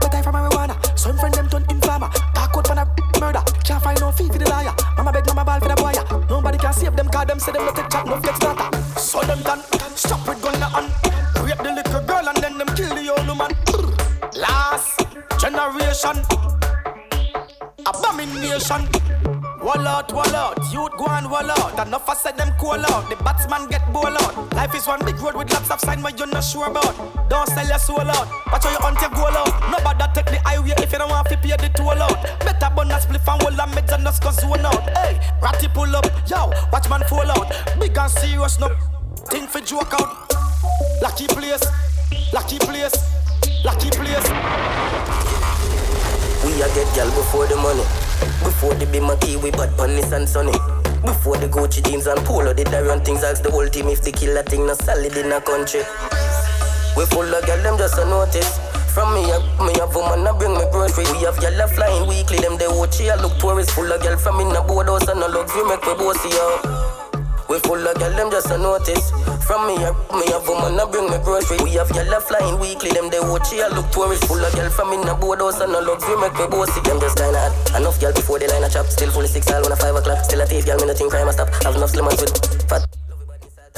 but I from marijuana. Some friend them done infama. Dark out for a murder, can't find no fee for the liar. Mama beg, mama ball for the boy. Nobody can save them, cause them say them not take chat, no get starter. So them done, stop with gun in hand. Rape the little girl and then them kill the old woman. Last generation abomination. wall out, youth go and wall out. Enough I said them cool out, the batsman get bowl out. Life is one big road with lots of signs where you're not sure about. Don't sell your soul out, watch how you hunt your goal out. Nobody take the highway if you don't want to pay the toll out. Better burn a spliff and wall and meds and us go zone out. Hey, ratty pull up, yo, watch man fall out. Big and serious, no thing for joke out. Lucky place, lucky place, lucky place. We a get gal before the money, before the be monkey we bad pannis and sunny, before the Gucci jeans and polo the Darian things. Ask the whole team if the killer thing not solid in a country. We full of gal them just a notice. From me a woman a bring me grocery. We have gal a flying weekly them they watch ya look tourist. Full of gal from in a boardhouse and a luxury make me bossy out. We full of gal them just a notice. From me a woman a bring me grocery. We have gal a flying weekly, them they watch ya look tourist. Full of gal from in a boardhouse and a luxury make me bossy. Them just kinda hot. Enough gal before the line a chop. Still full of 6 all on a 5 o'clock. Still a thief gal, me nothing crime a stop. Have enough slim and sweet fat.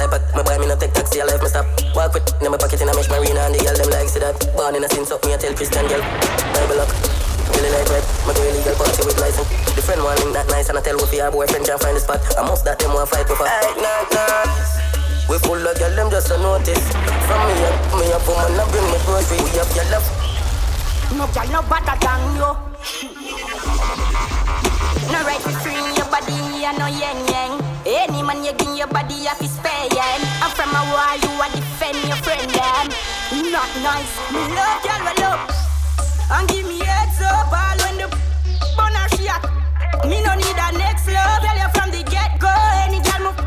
I pack my boy, me no take taxi, I life me stop. Walk with in my pocket in a mesh marina and the gal them like see that. Born in a sin up, me a tell Christian gal. Bible lock. Really like red, my girl illegal party with license. The friend want link that nice and I tell Wolfie our boyfriend can't find the spot. I must that them want fight with her. We full of girl them just a notice. From me a woman a bring me grocery. We have your love. No girl no better than you. No right to free your body, you no yen yen. Any man you give your body off his pay. I'm from a war you a defend your friend then. Not nice, me love y'all well up. And give me heads up all when the boner shot. Me no need a next love, tell you from the get-go. Any girl move.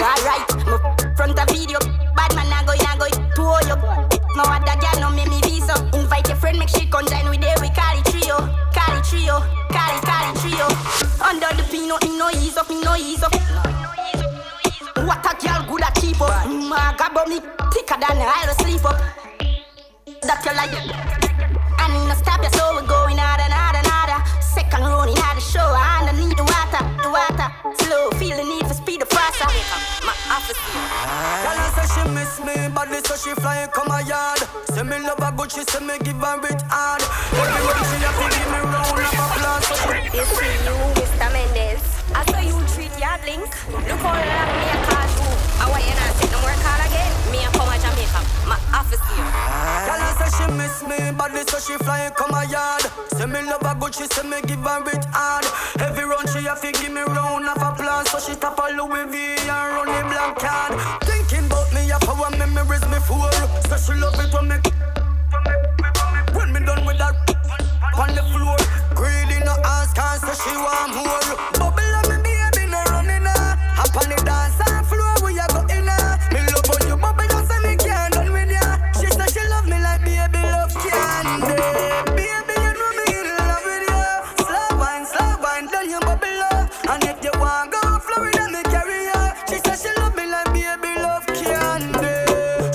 Alright, move from the video. Bad man na go to all you. No other girl no make me visa. Invite your friend, make she come join with her. We call it trio. Under the pino, me no ease up. What a girl good at keep up. My gabo me thicker than I'll sleep up. That you like I need no stop ya, so we're going harder. Second round in the show, I need the water. Slow, feel the need for speed, the faster. My office. Kelly says she miss me, but this says she flying come my yard. Say me love her good, she say me give her it hard. Every way she have to give me round of applause. You see you, Mr. Mendez. I saw you treat your blink. Look how you love me, I can't do. I want you not to take no more call again. Me and come to Jamaica, my office here. Kelly says she miss me, but this says she flying come my yard. Say me love her good, she say me give her it hard. Every round she have to give me round of applause. So she tap a Louis V and run the black card. Thinking about me, I power memories me fool. So she love it when me done with that on the floor. Greedy no ass can't say she want more. Bubble on me baby no running out. Up on the dance and floor we a go in her. Me love on you bubble don't say me can't done with ya. She say she love me like baby love candy. Baby you know me in love with ya. Slow wine then you bubble up. And if you want go Florida me carry ya. She say she love me like baby love candy.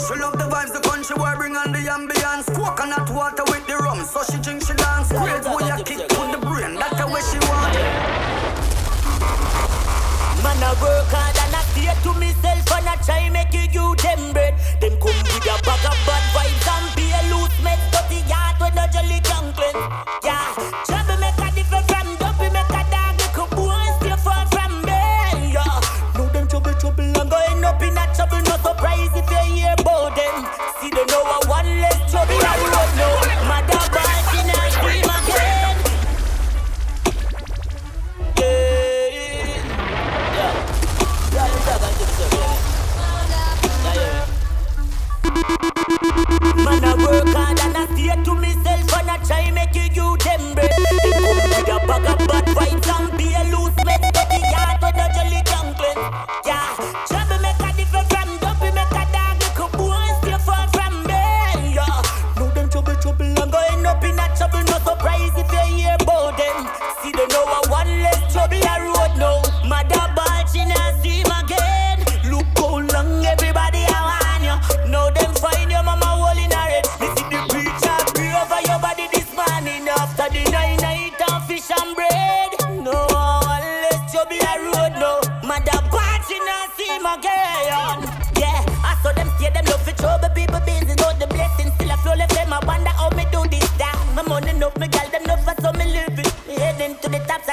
She love the vibes the country where bring on the ambience. Coconut water with so she drink, she dance, great boy a kick on the brain, that's the way she want it. Man a work hard and I stay to myself and I try make you give them bread. Them come with a bag of bad vibes and be a loose mess, dirty yard with no jolly junglin. Yeah, trouble make a different from dopey, make a dog make a boy stay far from me. Yeah, know them trouble and going up in a trouble, no surprise if you hear about them. See they know I want less trouble, I don't know. Man I work hard and I stay to myself and I try make you give them bread. They come with a bag of bad vibes and be a loose mess, dirty yard with no jolly junglin. Yeah, trouble make a difference from dopey, make a dog make a boy stay far from me. Yeah, know them trouble and going up in a trouble, no surprise if you hear about them. See they know I want less trouble I road now. Mother ball she not see him again. Look how long everybody I want you. Know them find your mama. I wonder how me do this, that my money enough, me girl them enough, so me live it. Heading to the tops,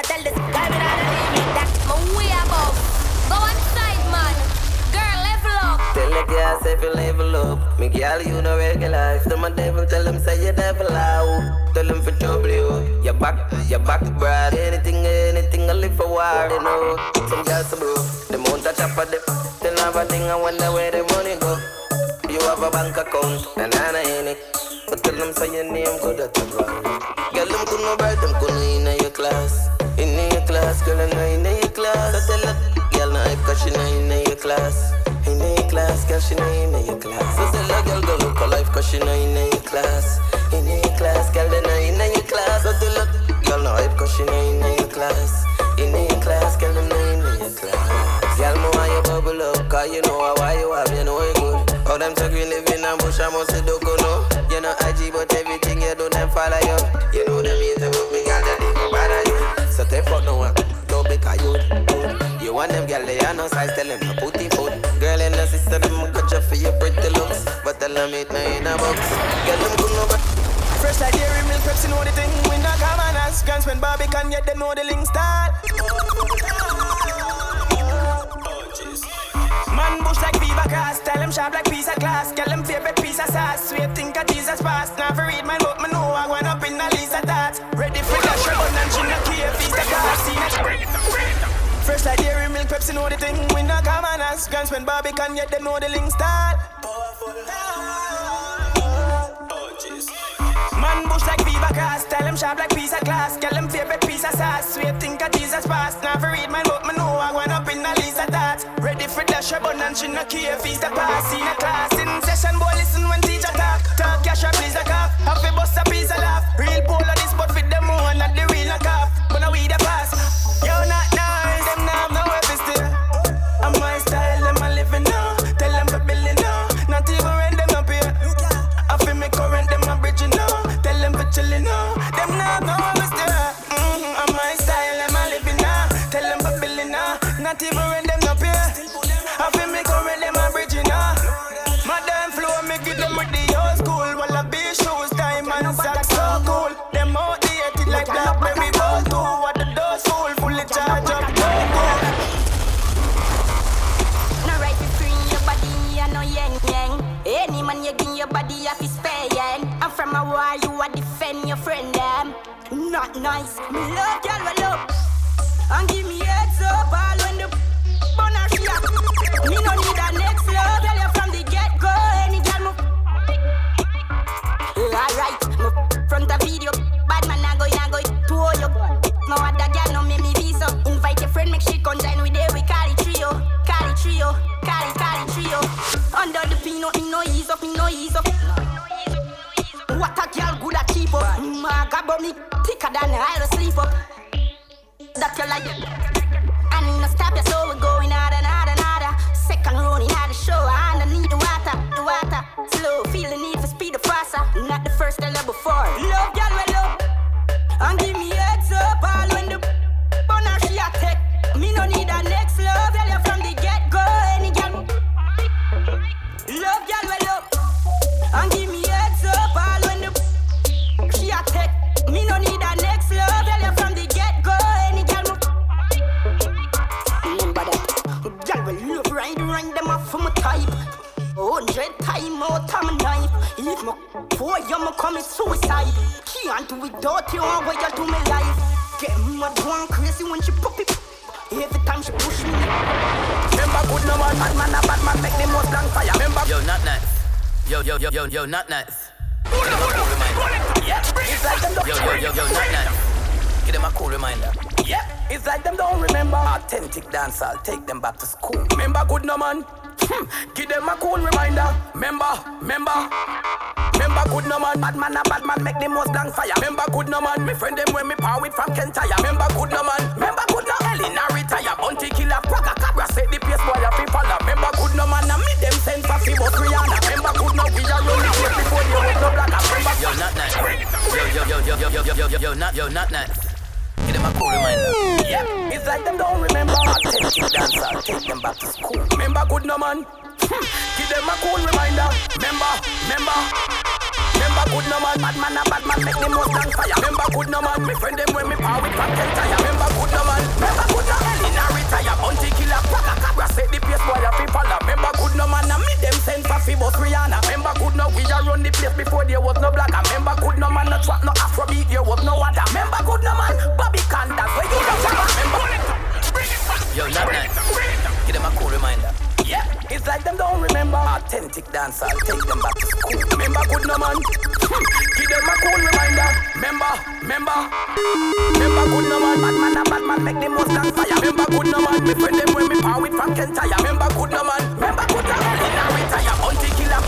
if you level up. Me girl, you no recognize. Tell my devil, tell him say you devil out. Tell him for trouble you. You're back, brad. Anything I live for war, you know. Some girls so broke, they mount a chopper, they have a thing. I wonder where the money go. You have a bank account, and I ain't it. But tell them say your name good at the bar. Girl, them couldn't buy them, couldn't in your class. In your class, girl, I know in your class. So tell her, girl, no hype, cause she know in your class. In your class, girl, she know in your class. So tell her, girl, go look her life, cause she know in your class. In your class, girl, they know in your class. So tell her, girl, no hype, cause she know in your class. In your class, girl, they know in your class. Girl, know how you bubble up, cause you know how why you have, you know you good. All them talk we live in a bush, I must say, don't go no. You know IG, but everything you do, them follow you. You know them hate about me, girl, they don't bother you. So take fuck no one, don't make a youth. You want them girl, they are no size, tell them to put in food. Girl and the sister, them cut you for your pretty looks. But tell them it now in a box. Get them good no but fresh like dairy milk, Pepsi know the thing. We not come and ask, guns when Barbie can yet them know the link style. Man bush like Viva Cass, tell them sharp like piece of glass. Get them favorite piece of sauce, sweet think of Jesus past. Now for read my book, me know I went up in a Lisa Tat. Ready for the show and she not care, piece of glass. See that fresh like dairy milk, Pepsi know the thing. We not come and ask guns when Barbie can yet them know the link style. Man bush like Viva Cass, tell them sharp like piece of glass. Get them favorite piece of sauce, sweet think of Jesus past. Now for read my book, me know I went up in a Lisa Tat. Ready for the show and she not care, piece the pass. In a class, in session, boy listen when teacher talk. Talk your shop, please the cop. Have a bust a piece of laugh. Real pole of this, but with them one not the real knock off. But now we the pass. Yo, not nice, them now I'm no happy still. I'm my style, them I living now. Tell them for building now. Not even rent them up here. I feel me current, them I'm bridging now. Tell them for chilling now. Them now I'm no happy still. I'm my style, them I living now. Tell them for building now. Not even rent them up here. I feel me current, them I'm bridging now. My damn flow, me give them with the old school. While I be shoes, diamonds, socks, so cool. Them outdated like Blackberry Go 2. From a war, you a defend your friend them. Not nice. Me love y'all well up and give me heads up all when the bonner she up. Me no need a next love, girl, you from the get go. Any girl move. Alright, move from the video. Bad man I go to all your. No other girl no make me visa. Invite your friend, make she conjoin with her. We call it trio, call it trio. Under the pino, me no ease up. What a girl good at keep up. My gabba me thicker than I'll sleep up. That you like. I need no stop you, so we're going harder. Second round in the show, I don't need the water. Slow, feel the need for speed, the faster. Not the first I love before. Love, girl, well up. And give me heads up all when the bonner she attack. Me no need a next love, girl, you from the get-go. Any girl, love, girl, well up. And give me heads up all when the she attack. Me no need a next love, girl, you from the get-go. Any girl, remember that. Girl, will love right, them off for my type. 100 time out of my knife. If my boy, you commit suicide. Can't do without you, I'm way to my life. Get mad, going crazy when she pop it. Every time she push me. Remember good no more, bad man, make the most long fire. Remember, you're not nice. Yo, not nuts. It's like them don't remember. Give them a cool reminder. Yeah, it's like them don't remember. Authentic dance, I'll take them back to school. Remember good no man. Give them a cool reminder. Remember good no man. Bad man, make the most blank fire. Remember good no man. Me friend them when me power with from Kentire. Remember good no man. Remember good no Elena retire. Until killer Praga Cabra set the place boy of people. Remember good no man. And me them send for people Rihanna. Remember good no we are running here before you with no black. Remember you're not nice. Yo, not nice. Give them a cool reminder. Yeah, it's like them don't remember. Authentic dancer, take them back to school. Remember good no man. Give them a cool reminder. Remember good no man. Bad man, make them most dance fire. Remember good no man. Me friend them when me power with from Kentire. Remember good no man. Remember good no man. In a retire, until killer Praga Cabra set the place boy of people. Remember good no man. And me them send for nice. Give them a cool reminder. Yeah, it's like them don't remember. Authentic dancer, take them back to school. Remember good no man. Give them a cool reminder. Remember good no man. Bad man make them most on fire. Remember good no man. Me friend them when me power with Frank and Tire. Remember good no man. Remember good no man. Then I retire. Until killer.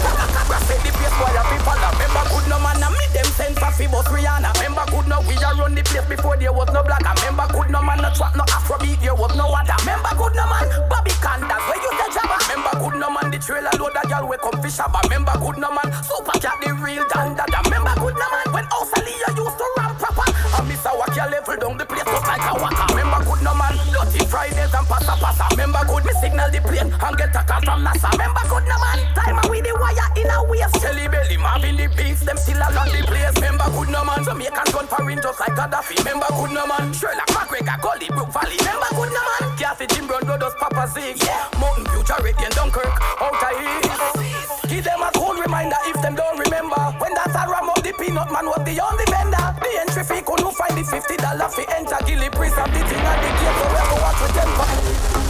Set the place for your people. Remember good no man. I meet them send for Fibos Rihanna. Remember good no we are run the place before there was no black. Remember good no man. No trap, no Afrobeat. There was no other. Remember good no man. Bobby Condas. Where you the job? Remember good no man, the trailer load that y'all wake up fish up. Remember good no man, super cat the real dandada. Remember good no man, when Osalia used to run proper. And Mr. Wakia level down the place just like a waka. Remember good no man, dirty Fridays and pasta. Remember good me signal the plane and get a call from NASA. Remember good no man, time with the wire in a wave. Shelly Belly, Marvin the beef, them still along the place. Remember good no man, Jamaican gun firing just like a Gaddafi. Remember good no man, Sherlock McGregor, Gully, Brook Valley. Remember good no man, Kathy Jim Brown, Dodos, Papa Zig. Yeah. Mountain View, Jarrett and Dunkirk, out of here. Give them a cool reminder if them don't remember. When that Saramo, the peanut man was the only vendor. The entry fee couldn't find the $50 fee. Enter Gilly Priest and the thing at the gate. So we have to watch with them.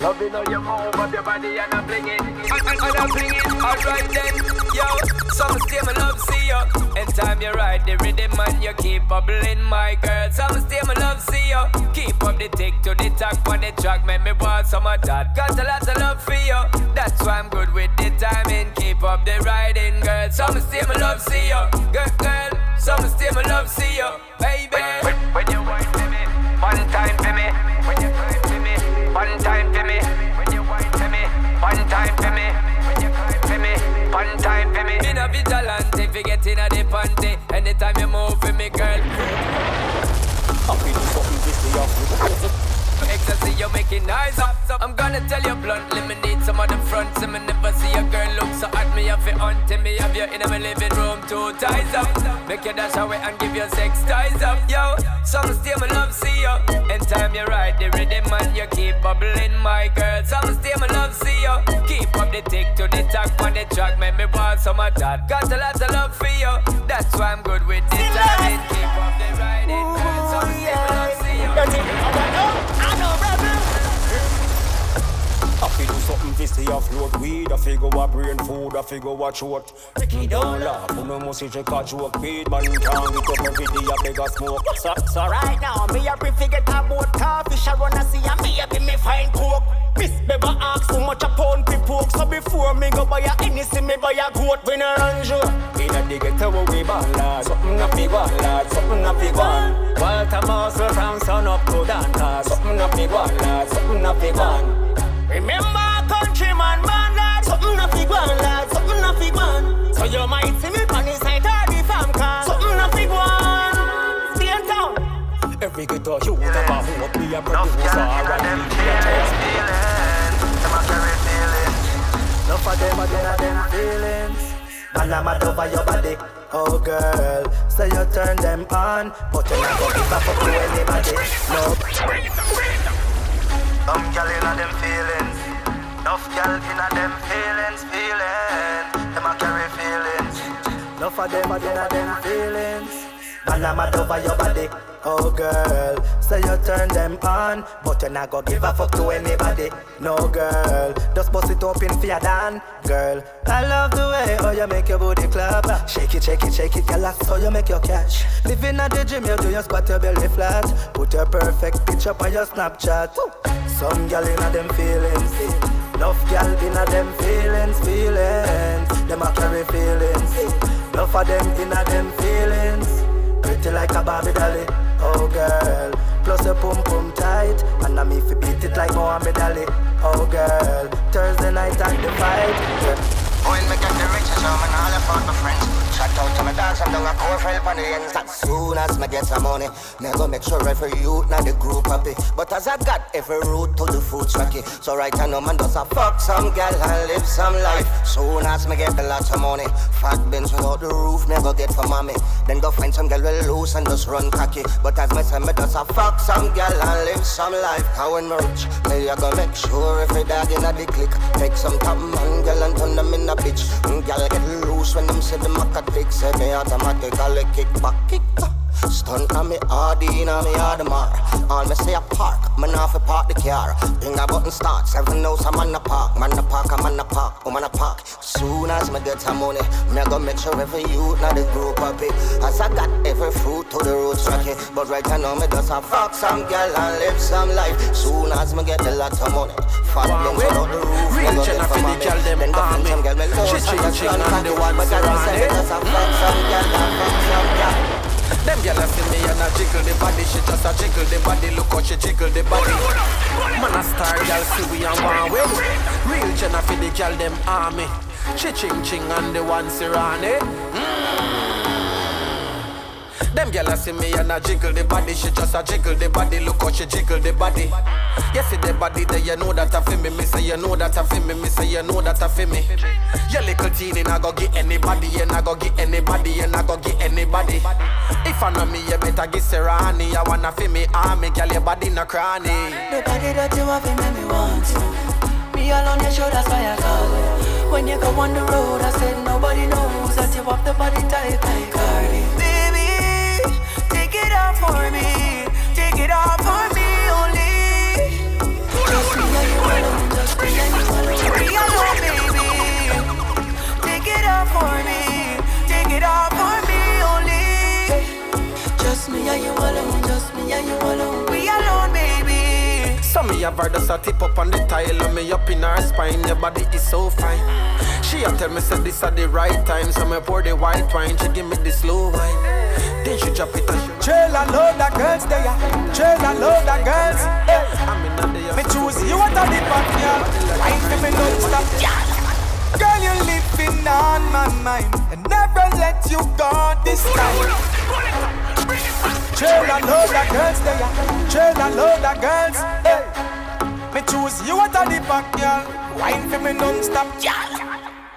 Love it on your move, but your body and I bling it. And bling it, alright then. Yo, some stay my love, see ya. And time you ride the rhythm and you keep bubbling, my girl. Some stay my love, see ya. Keep up the tick to the tack for the track. Make me want some of that. Got a lot of love for you. That's why I'm good with the timing. Keep up the riding, girl. Some stay my love, see ya. Girl, some stay my love, see ya. Baby, when you wine for me, one time for me. When you climb for me, one time for me. When you wine for me, one time for me. When you climb for me, one time for me. Been a vigilante, forget in a panty. Anytime you move for me, girl. I'm feeling something this way off. Ecstasy, you're making eyes up. I'm gonna tell you bluntly, me need some of the fronts. And me never see a girl look so at me. Have it haunting me, have you in my living room. Two ties up, make you dash away and give your sex ties up. Yo, some stay my love, see ya. And time you ride the rhythm and you keep bubbling, my girl. Some stay my love, see ya. Keep up the tick to the tack on the track. Make me want some of that. Got a lot of love for you. That's why I'm good with this timing. Keep up the riding, girl. Some stay my love, see ya. I feel do something this day afloat. Weed, I figure what brain food, I figure what short. Ricky don't laugh, you know must you catch you up. Weed man can't get up every day, I beg a smoke. So right now, me a prefigure about coffee. Shall wanna see a me a be me fine coke. Miss never ask how much a pound be poke. So before me go buy a anything, me buy a goat when I run you. In a dig a tower we ball lad, something a big one lad, something a big one. Walter Marshall from son up to Danta, something a big one lad, something a big one. Remember countryman, man, lad. Something not big one, lad. Something not big one. So you might see me on the side of the farm car. Something not big one. Stay in town. Every good or you would have a hope. We are producers. Enough of them are getting them feelings. And I'm mad over your body. Oh girl, so you turn them on, but you're not going to give up to anybody. No. Some gyal inna them feelings, enough gyal inna them feelings. Them a carry feelings, enough of them a inna them feelings. Man a mad over your body, oh girl. So you turn them on, but you not go give a fuck to anybody. No girl, just bust it up in fear dan, girl. I love the way how you make your booty clap. Shake it, shake it, shake it, girl. That's how you make your cash. Living at the gym, you do your squat, your belly flat. Put your perfect picture on your Snapchat. Some girl inna them feelings, enough girl inna them feelings. Them a carry feelings, enough of them inna them feelings. Pretty like a Barbie dolly, oh girl. Plus your pum pum tight, and I'm if you beat it like Muhammad Ali, oh girl. Thursday night at the fight. When me get the riches, I'm in all about my friends. Shout out to my dogs, I'm doing a call for help on the ends. As soon as me get some money, me go make sure every youth not the group happy. But as I got every route to the food tracky, so right now man does a fuck some girl and live some life. Soon as me get a lot of money, fat bins without the roof, me go get for mommy. Then go find some girl with loose and just run cocky. But as me say, me does a fuck some girl and live some life. How when me rich, me I go make sure every dog in a the click. Take some top man girl and turn them in a bitch. Girl get loose when them say them a cut fix. Say me automatically kick back, kick back. Stunt on me RD in on me Audemars. All me say I park, man off a park the car. Bring a button starts, everyone knows I'm on the park. Man a park, I'm on the park, I'm on the park. Soon as me get some money, me gonna make sure every youth not the group up it. As I got every fruit to the road tracking. But right now me just a fuck some girl and live some life. Soon as me get a lot of money, fat lungs out the roof. Me go get for money, then go find some girl me love. She changing on the one but I don't say me just a fuck some girl and fuck some girl. Them gyal see me and I jiggle the body. She just a jiggle the body. Look how she jiggle the body. Man a star gyal see we and one way. Real Jenna for the gyal them army. She ching ching and the one Sirani. Them gyal see me and I jiggle the body. She just a jiggle the body. Look how she jiggle the body. You see the body there, you know that I feel me. Me say you know that I feel me. Me say you know that I feel me. You little teeny, I go get anybody. And I go get anybody. And I go get anybody. If I know me, you better get Serrani. I wanna feel me army, girl, your body no cranny. The body that you have, it make me want to be all on your shoulders, why I call it. When you go on the road, I said nobody knows that you have the body type like Cardi. Baby, take it off for me. Take it off for me only. Just be alone, just be alone. Be alone, baby. Take it off for me. Take it off for me. Just me and you alone, just me and you alone. We alone, baby. So me have her just a tip up on the tile and me up in her spine, your body is so fine. She a tell me say this at the right time, so me pour the white wine, she give me the slow wine. Then she drop it on. Trail and load the girls there, trail and load the girls. Me choose you at a different girl, I ain't me non-stop. Girl, you're living on my mind, and never let you go this time. Chill and love the girls, they are. Chill and love the girls, hey. Me choose you at the back, girl. Wine for me non-stop, girl.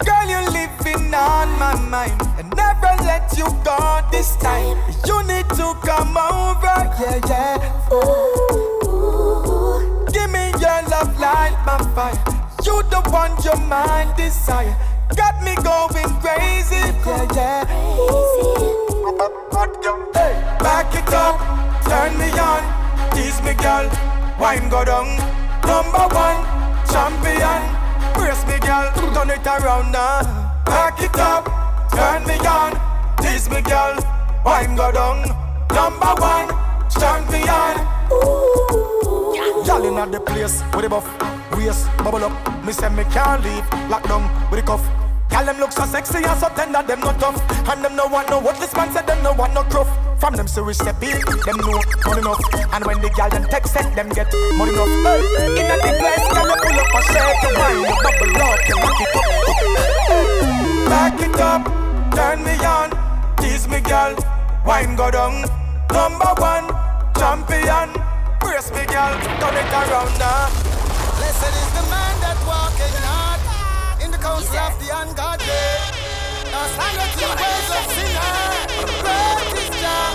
Girl, you're living on my mind, and never let you go this time. You need to come over, yeah, yeah. Oh, give me your love light, my fire. You the one your mind desire. Got me going crazy, yeah, yeah. Hey, back it up, turn me on, tease me girl, wine go down. Number one, champion, brace me girl, turn it around now. Back it up, turn me on, tease me girl, wine go down. Number one, champion. Y'all in at the place, with the buff, waist, bubble up. Me say me can't leave, lock down, with the cuff. Y'all them look so sexy and so tender, them no tough. And them no want no what this man said, them no want no gruff. From them serious step in, them know money enough. And when the y'all them text set, them get money enough. In a big place, y'all them pull up and shake your mind. You bubble up, you rock it up. Back it up, turn me on, tease me girl, wine go down. Number one, champion, brace me girl, turn it around now. Blessed is the man that walketh not in the counsel of the ungodly. Now stand at the ways of sinner. Great is Jah,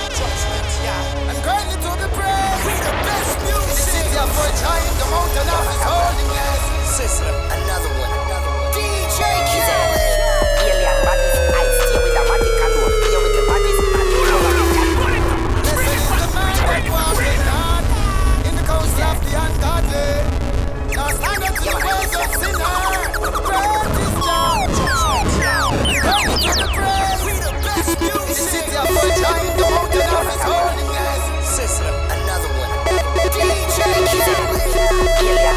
and greatly to be praised. We the best music. In the city of our giant, the mountain of his holiness. Sister, another one. DJ Kizzy. Alien bodies, I see with a magic and roll. Here with the bodies, I do love. Blessed is the man that walketh not in the counsel of the ungodly. Now stand up to the ways of sinner. Great is Jah. Greatly to be praised. We the best music. In the city of our giant, the mountain of his holiness. Sister, another one. DJ Kizzy. Alien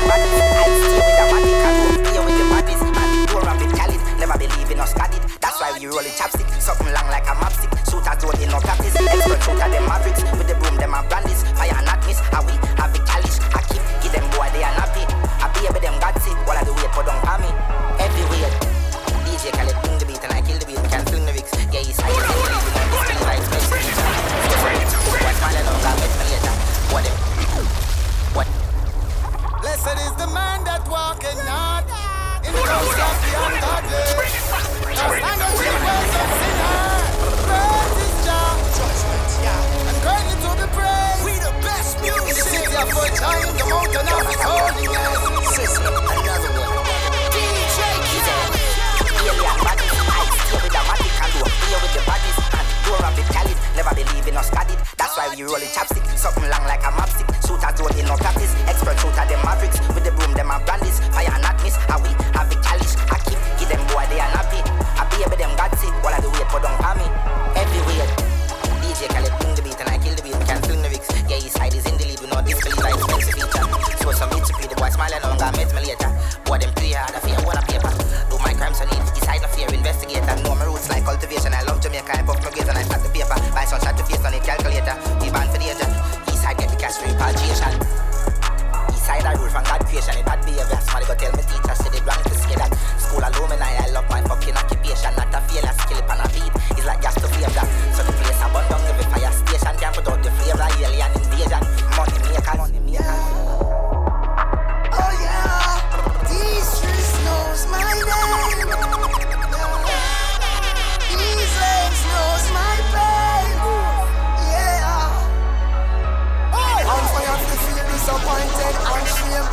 bodies, I see with a magic and roll. Here with the bodies, I do love with Cali. Never believe in us, got it. That's why we roll a chapstick. Something long like a mapstick. Shooter don't need no practice. Expert shooter, them mavericks. With the broom, them a brandies. Fire and not miss. And we have the calish. I keep, give them boy, they are nappy. I pay with them guts. All of the way for them army. Everywhere. DJ Khaled bring the beat and I kill the beat. We can fling the rigs. Yeah, he's high. He's high. He's high. He's high. He's high. What's my little girl? Wait for later. What if? What? Blessed is the man that walketh not in the house of the ungodly. Now stand up to the ways of sinner. Great is Jah, and greatly to something long like a map stick. Shooter don't in no practice. Expert shooter them mavericks. With the broom them a brandish. Fire and not miss. I we have the calish. I keep give them boy they are nappy. I be able them got it. All I do wait for don't pay me. Everywhere DJ Khaled bring the beat and I kill the beat. Can't fling the rigs. Yeah, his side is in the lead. We know this believe I expensive feature. So some bitch be the boy smiling on got met me later. Boy them three hard I fear one a paper. Do my crimes on it. His side no fear investigator. Know my roots like cultivation. I love Jamaica. I puff my gaze and I start the paper. By sunshine to face on it calculator. We banned for the agent. Eastside get the cash free paltration. Eastside I rule from God creation. It bad behavior. Somebody go tell me teacher. Say they blank to scale that. School alone and I love my fucking occupation. Not a failure. Skillibeng a beat. It's like gas to flame that. So the place I burn down every fire station. Can't put out the flame like alien invasion. Money maker. Money maker. Oh yeah. Distress knows my name. Disappointed and shame.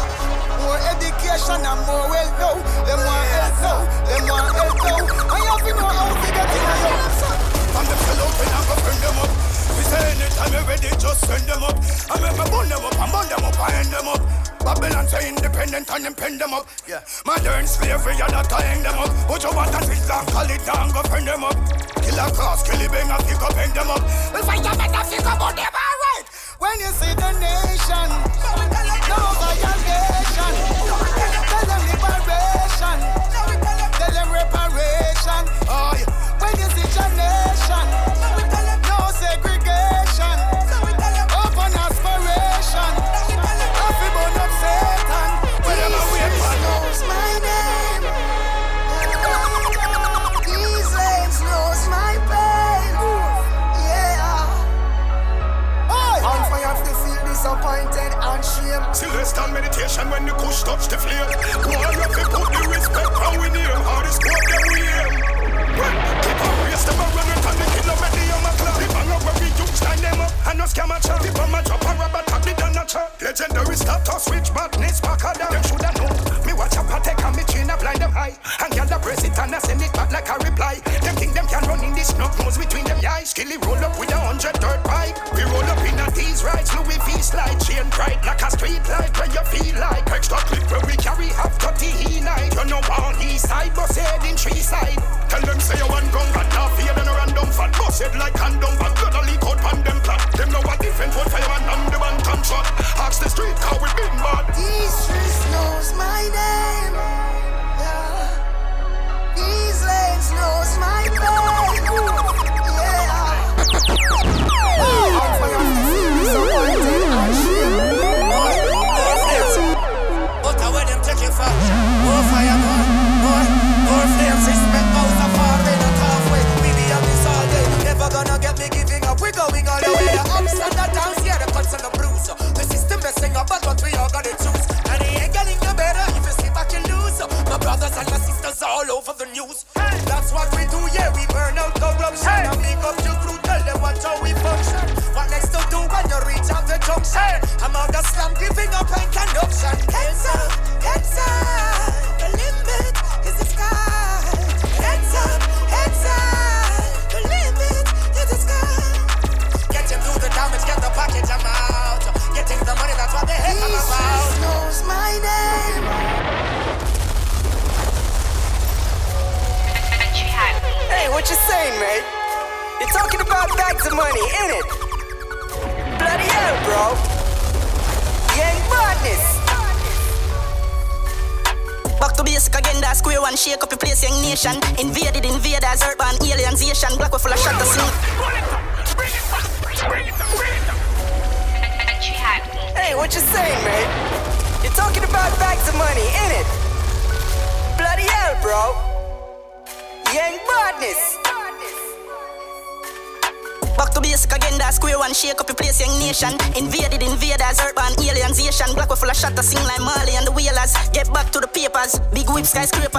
More education and more wealth now. Them want health now. Them want health now. I have to know how to get in my house. I'm the fellow when I go bring them up. We say anytime you're ready, just send them up. I'm ever burn them up, I burn them up, I end them up. Babylon's are independent and them pin them up. Yeah. Modern slavery, you're not tying them up. But you want to sit down, call it down, go bring them up. Killer cross, Skillibeng, I pick up, hang them up. If I have enough, pick up on them, all right. When you see the nation, no violation. Tell them liberation. Tell them reparation. Oh, yeah. When you see your nation, no segregation. Open aspiration. Happy born of Satan. When I'm away, man. Jesus knows my name. Jesus knows my pain. Yeah. Oh, I'm fire to feel disappointed and shame. Celestial meditation when the kush touch the flame. War up and put the respect how we name. How the squad that we aim. Keep up, raise the bar and return the killer at the young club. The bang up where we do stand them up and no scam a chop. The bomb a chop a rubber top, the done a chop. Legendary status, rich madness, back a down. Them shoulda know. Me watch a patek and me chin a blind them high. And get the press it and I send it back like a reply. Them think them can run in this snug nose between them eyes. Skilly roll up with 100 dirt pipe. We roll up in a these rides, Louis V slide. Chain bright like a street light where you feel like. Extra clip where we carry half 30 he night. You know on east side, bus head in tree side. Tell them say you one gun, but now fear than a random fat. Bus head like condom, but gotta leak out pan them plot. Them know what different for fireman and the one ton shot. Ask the street how we been mad. These streets knows my name. Yeah. These lanes knows my name. Yeah.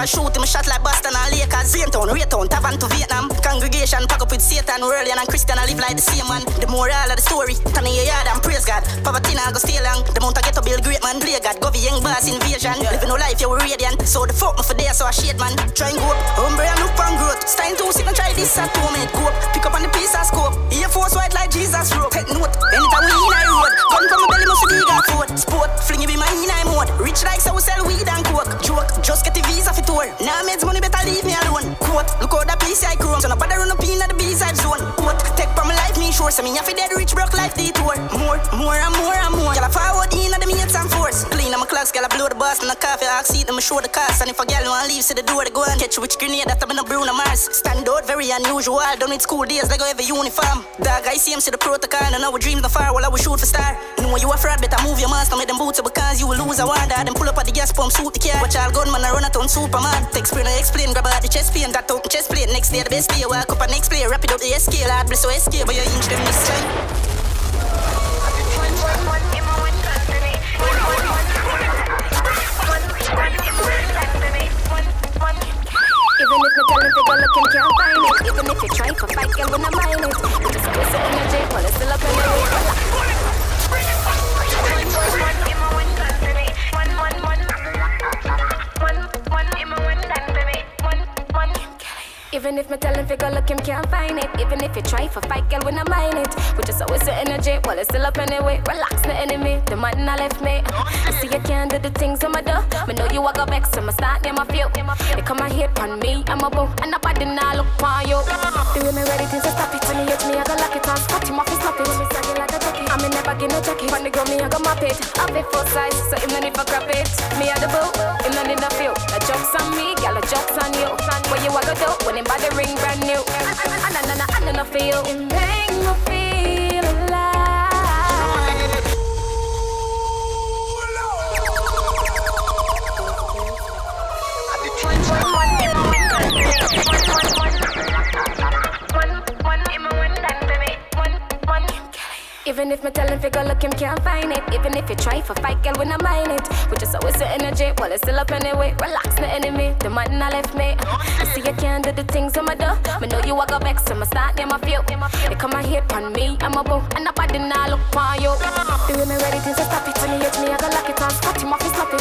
Shoot him shot like Boston and Lakers. Zaintown, Raytown, Tavern to Vietnam. Congregation pack up with Satan, Worlian and Christian. I live like the same man. The moral of the story, turn in your yard and praise God. Poverty now go stay long. The mount I get to build great man. Play God, go be young boss invasion. Living no life, you were radiant. So the fuck me for there, so I shade man. Try and go up, hombre and look on growth. Stein to sit and try this at 2 minute. Go up, pick up on the piece of scope. Air Force white like Jesus rope. Take note, anytime we in I roll. More and more and more. Girl, I forward in at the mates and force. Clean on my clocks, girl, I blow the bus. And the coffee, I seat, them show the cost. And if a girl want leave, see the door, they go and catch you with grenade that I've been a Bruno Mars. Stand out, very unusual. Done with school days, they go every uniform. Dog, I see him, see the protocol. And our dreams, the fire, while I will shoot for star. You know you a fraud, better move your master. Make them boots, because you will lose a wonder. Them pull up at the gas pump, suit the car. Watch all gunman, I run a ton Superman. Text print, I explain, grab out the chest pain. That open chest plate, next day the best day. Walk up and next play, wrap it up the SK. Lad, bless your SK, but you inch them this time. Even if you tell if you go looking, can't find it. Even if you try for fight, girl, we not mind it. You just lose the energy, while it's still up in your head. Even if me tell if you go looking, can't find it. Even if you try for fight, girl, we not mind it. We just always the energy, while it's still up anyway. Relax, the enemy, the man I left me. I see you can't do the things I'ma do. Me know you a go back, so I'ma start near my feel. They come and hate on me, I'm a boo, and nobody now look for you. The way me ready things to stop it. When you hit me, I go lock it, I'm scratching off his top it. I'm in never get no jacket. When they go me, I go map it. I'll be full size, so him no need for crap it. Me at the boo, him no need to feel. The joke's on me, girl, the joke's on you. What you a go do when him by the ring brand new? I feel. It make me feel alive. Even if me tell him fi go look, him can't find it. Even if you try for fight, girl, we not mind it. We just always the energy, while it's still up anyway. Relax, the enemy, the man I left me. I see you can't do the things I'ma do. Me know you a go back, so I'ma start near my feel. They come and hate on me, I'm a boo, and nobody now look for you. The way me ready things to stop it. When you hit me, I go lock it, I'm scratching off his top it.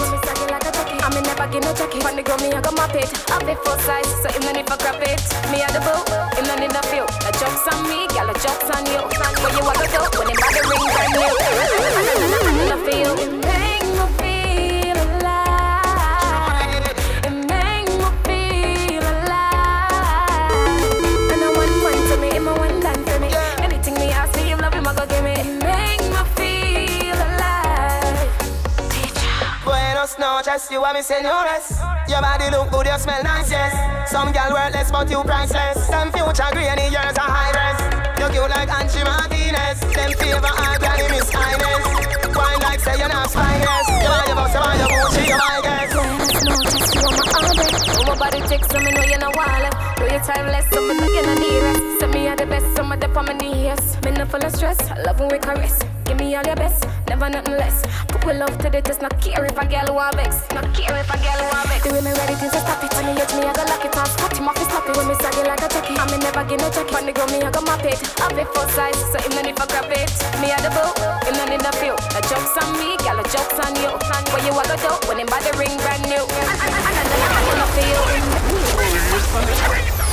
I'm in never get no jacket. When they go me, I go map it. I'll be full size, so him no need for crap it. Me at the boo, him no need to feel. The joke's on me, girl, the joke's on you. When you a go do, when by the ring brand new. I feel it make me feel alive. It make me feel alive. And I want one to me, him I want time to me. Anything me I see him love him I go give me. It make me feel alive. Teacher. Buenos noches, you are mi señores. Your body look good, you smell nice, yes. Some girl worthless but you priceless. Some future granny years are high res. You cute like Angie Martinez. Them favor I got him is highness. Wine like say you're not spineless. You buy your boss, you buy your Gucci, you buy guess. Nobody takes some, I know you're not wild. Do your timeless, so I'm not gonna need rest. Send me all the best, so I'm up on my knees. Men are full of stress, love and we caress. Give me all your best, never nothing less. Couple love today, just not care if a girl want vex. Not care if a girl want vex. The way me ready things to stop it. When you hit me, I go lock it, I'm scratching off his top it. When me saggy like a jacket, I'm never get no jacket. When the grow me, I go map it. I'll be full size, so him no need for crap it. Me at the boo, him no need to feel. The joke's on me, girl, the joke's on you. What you a go do when him by the ring brand new? I feel.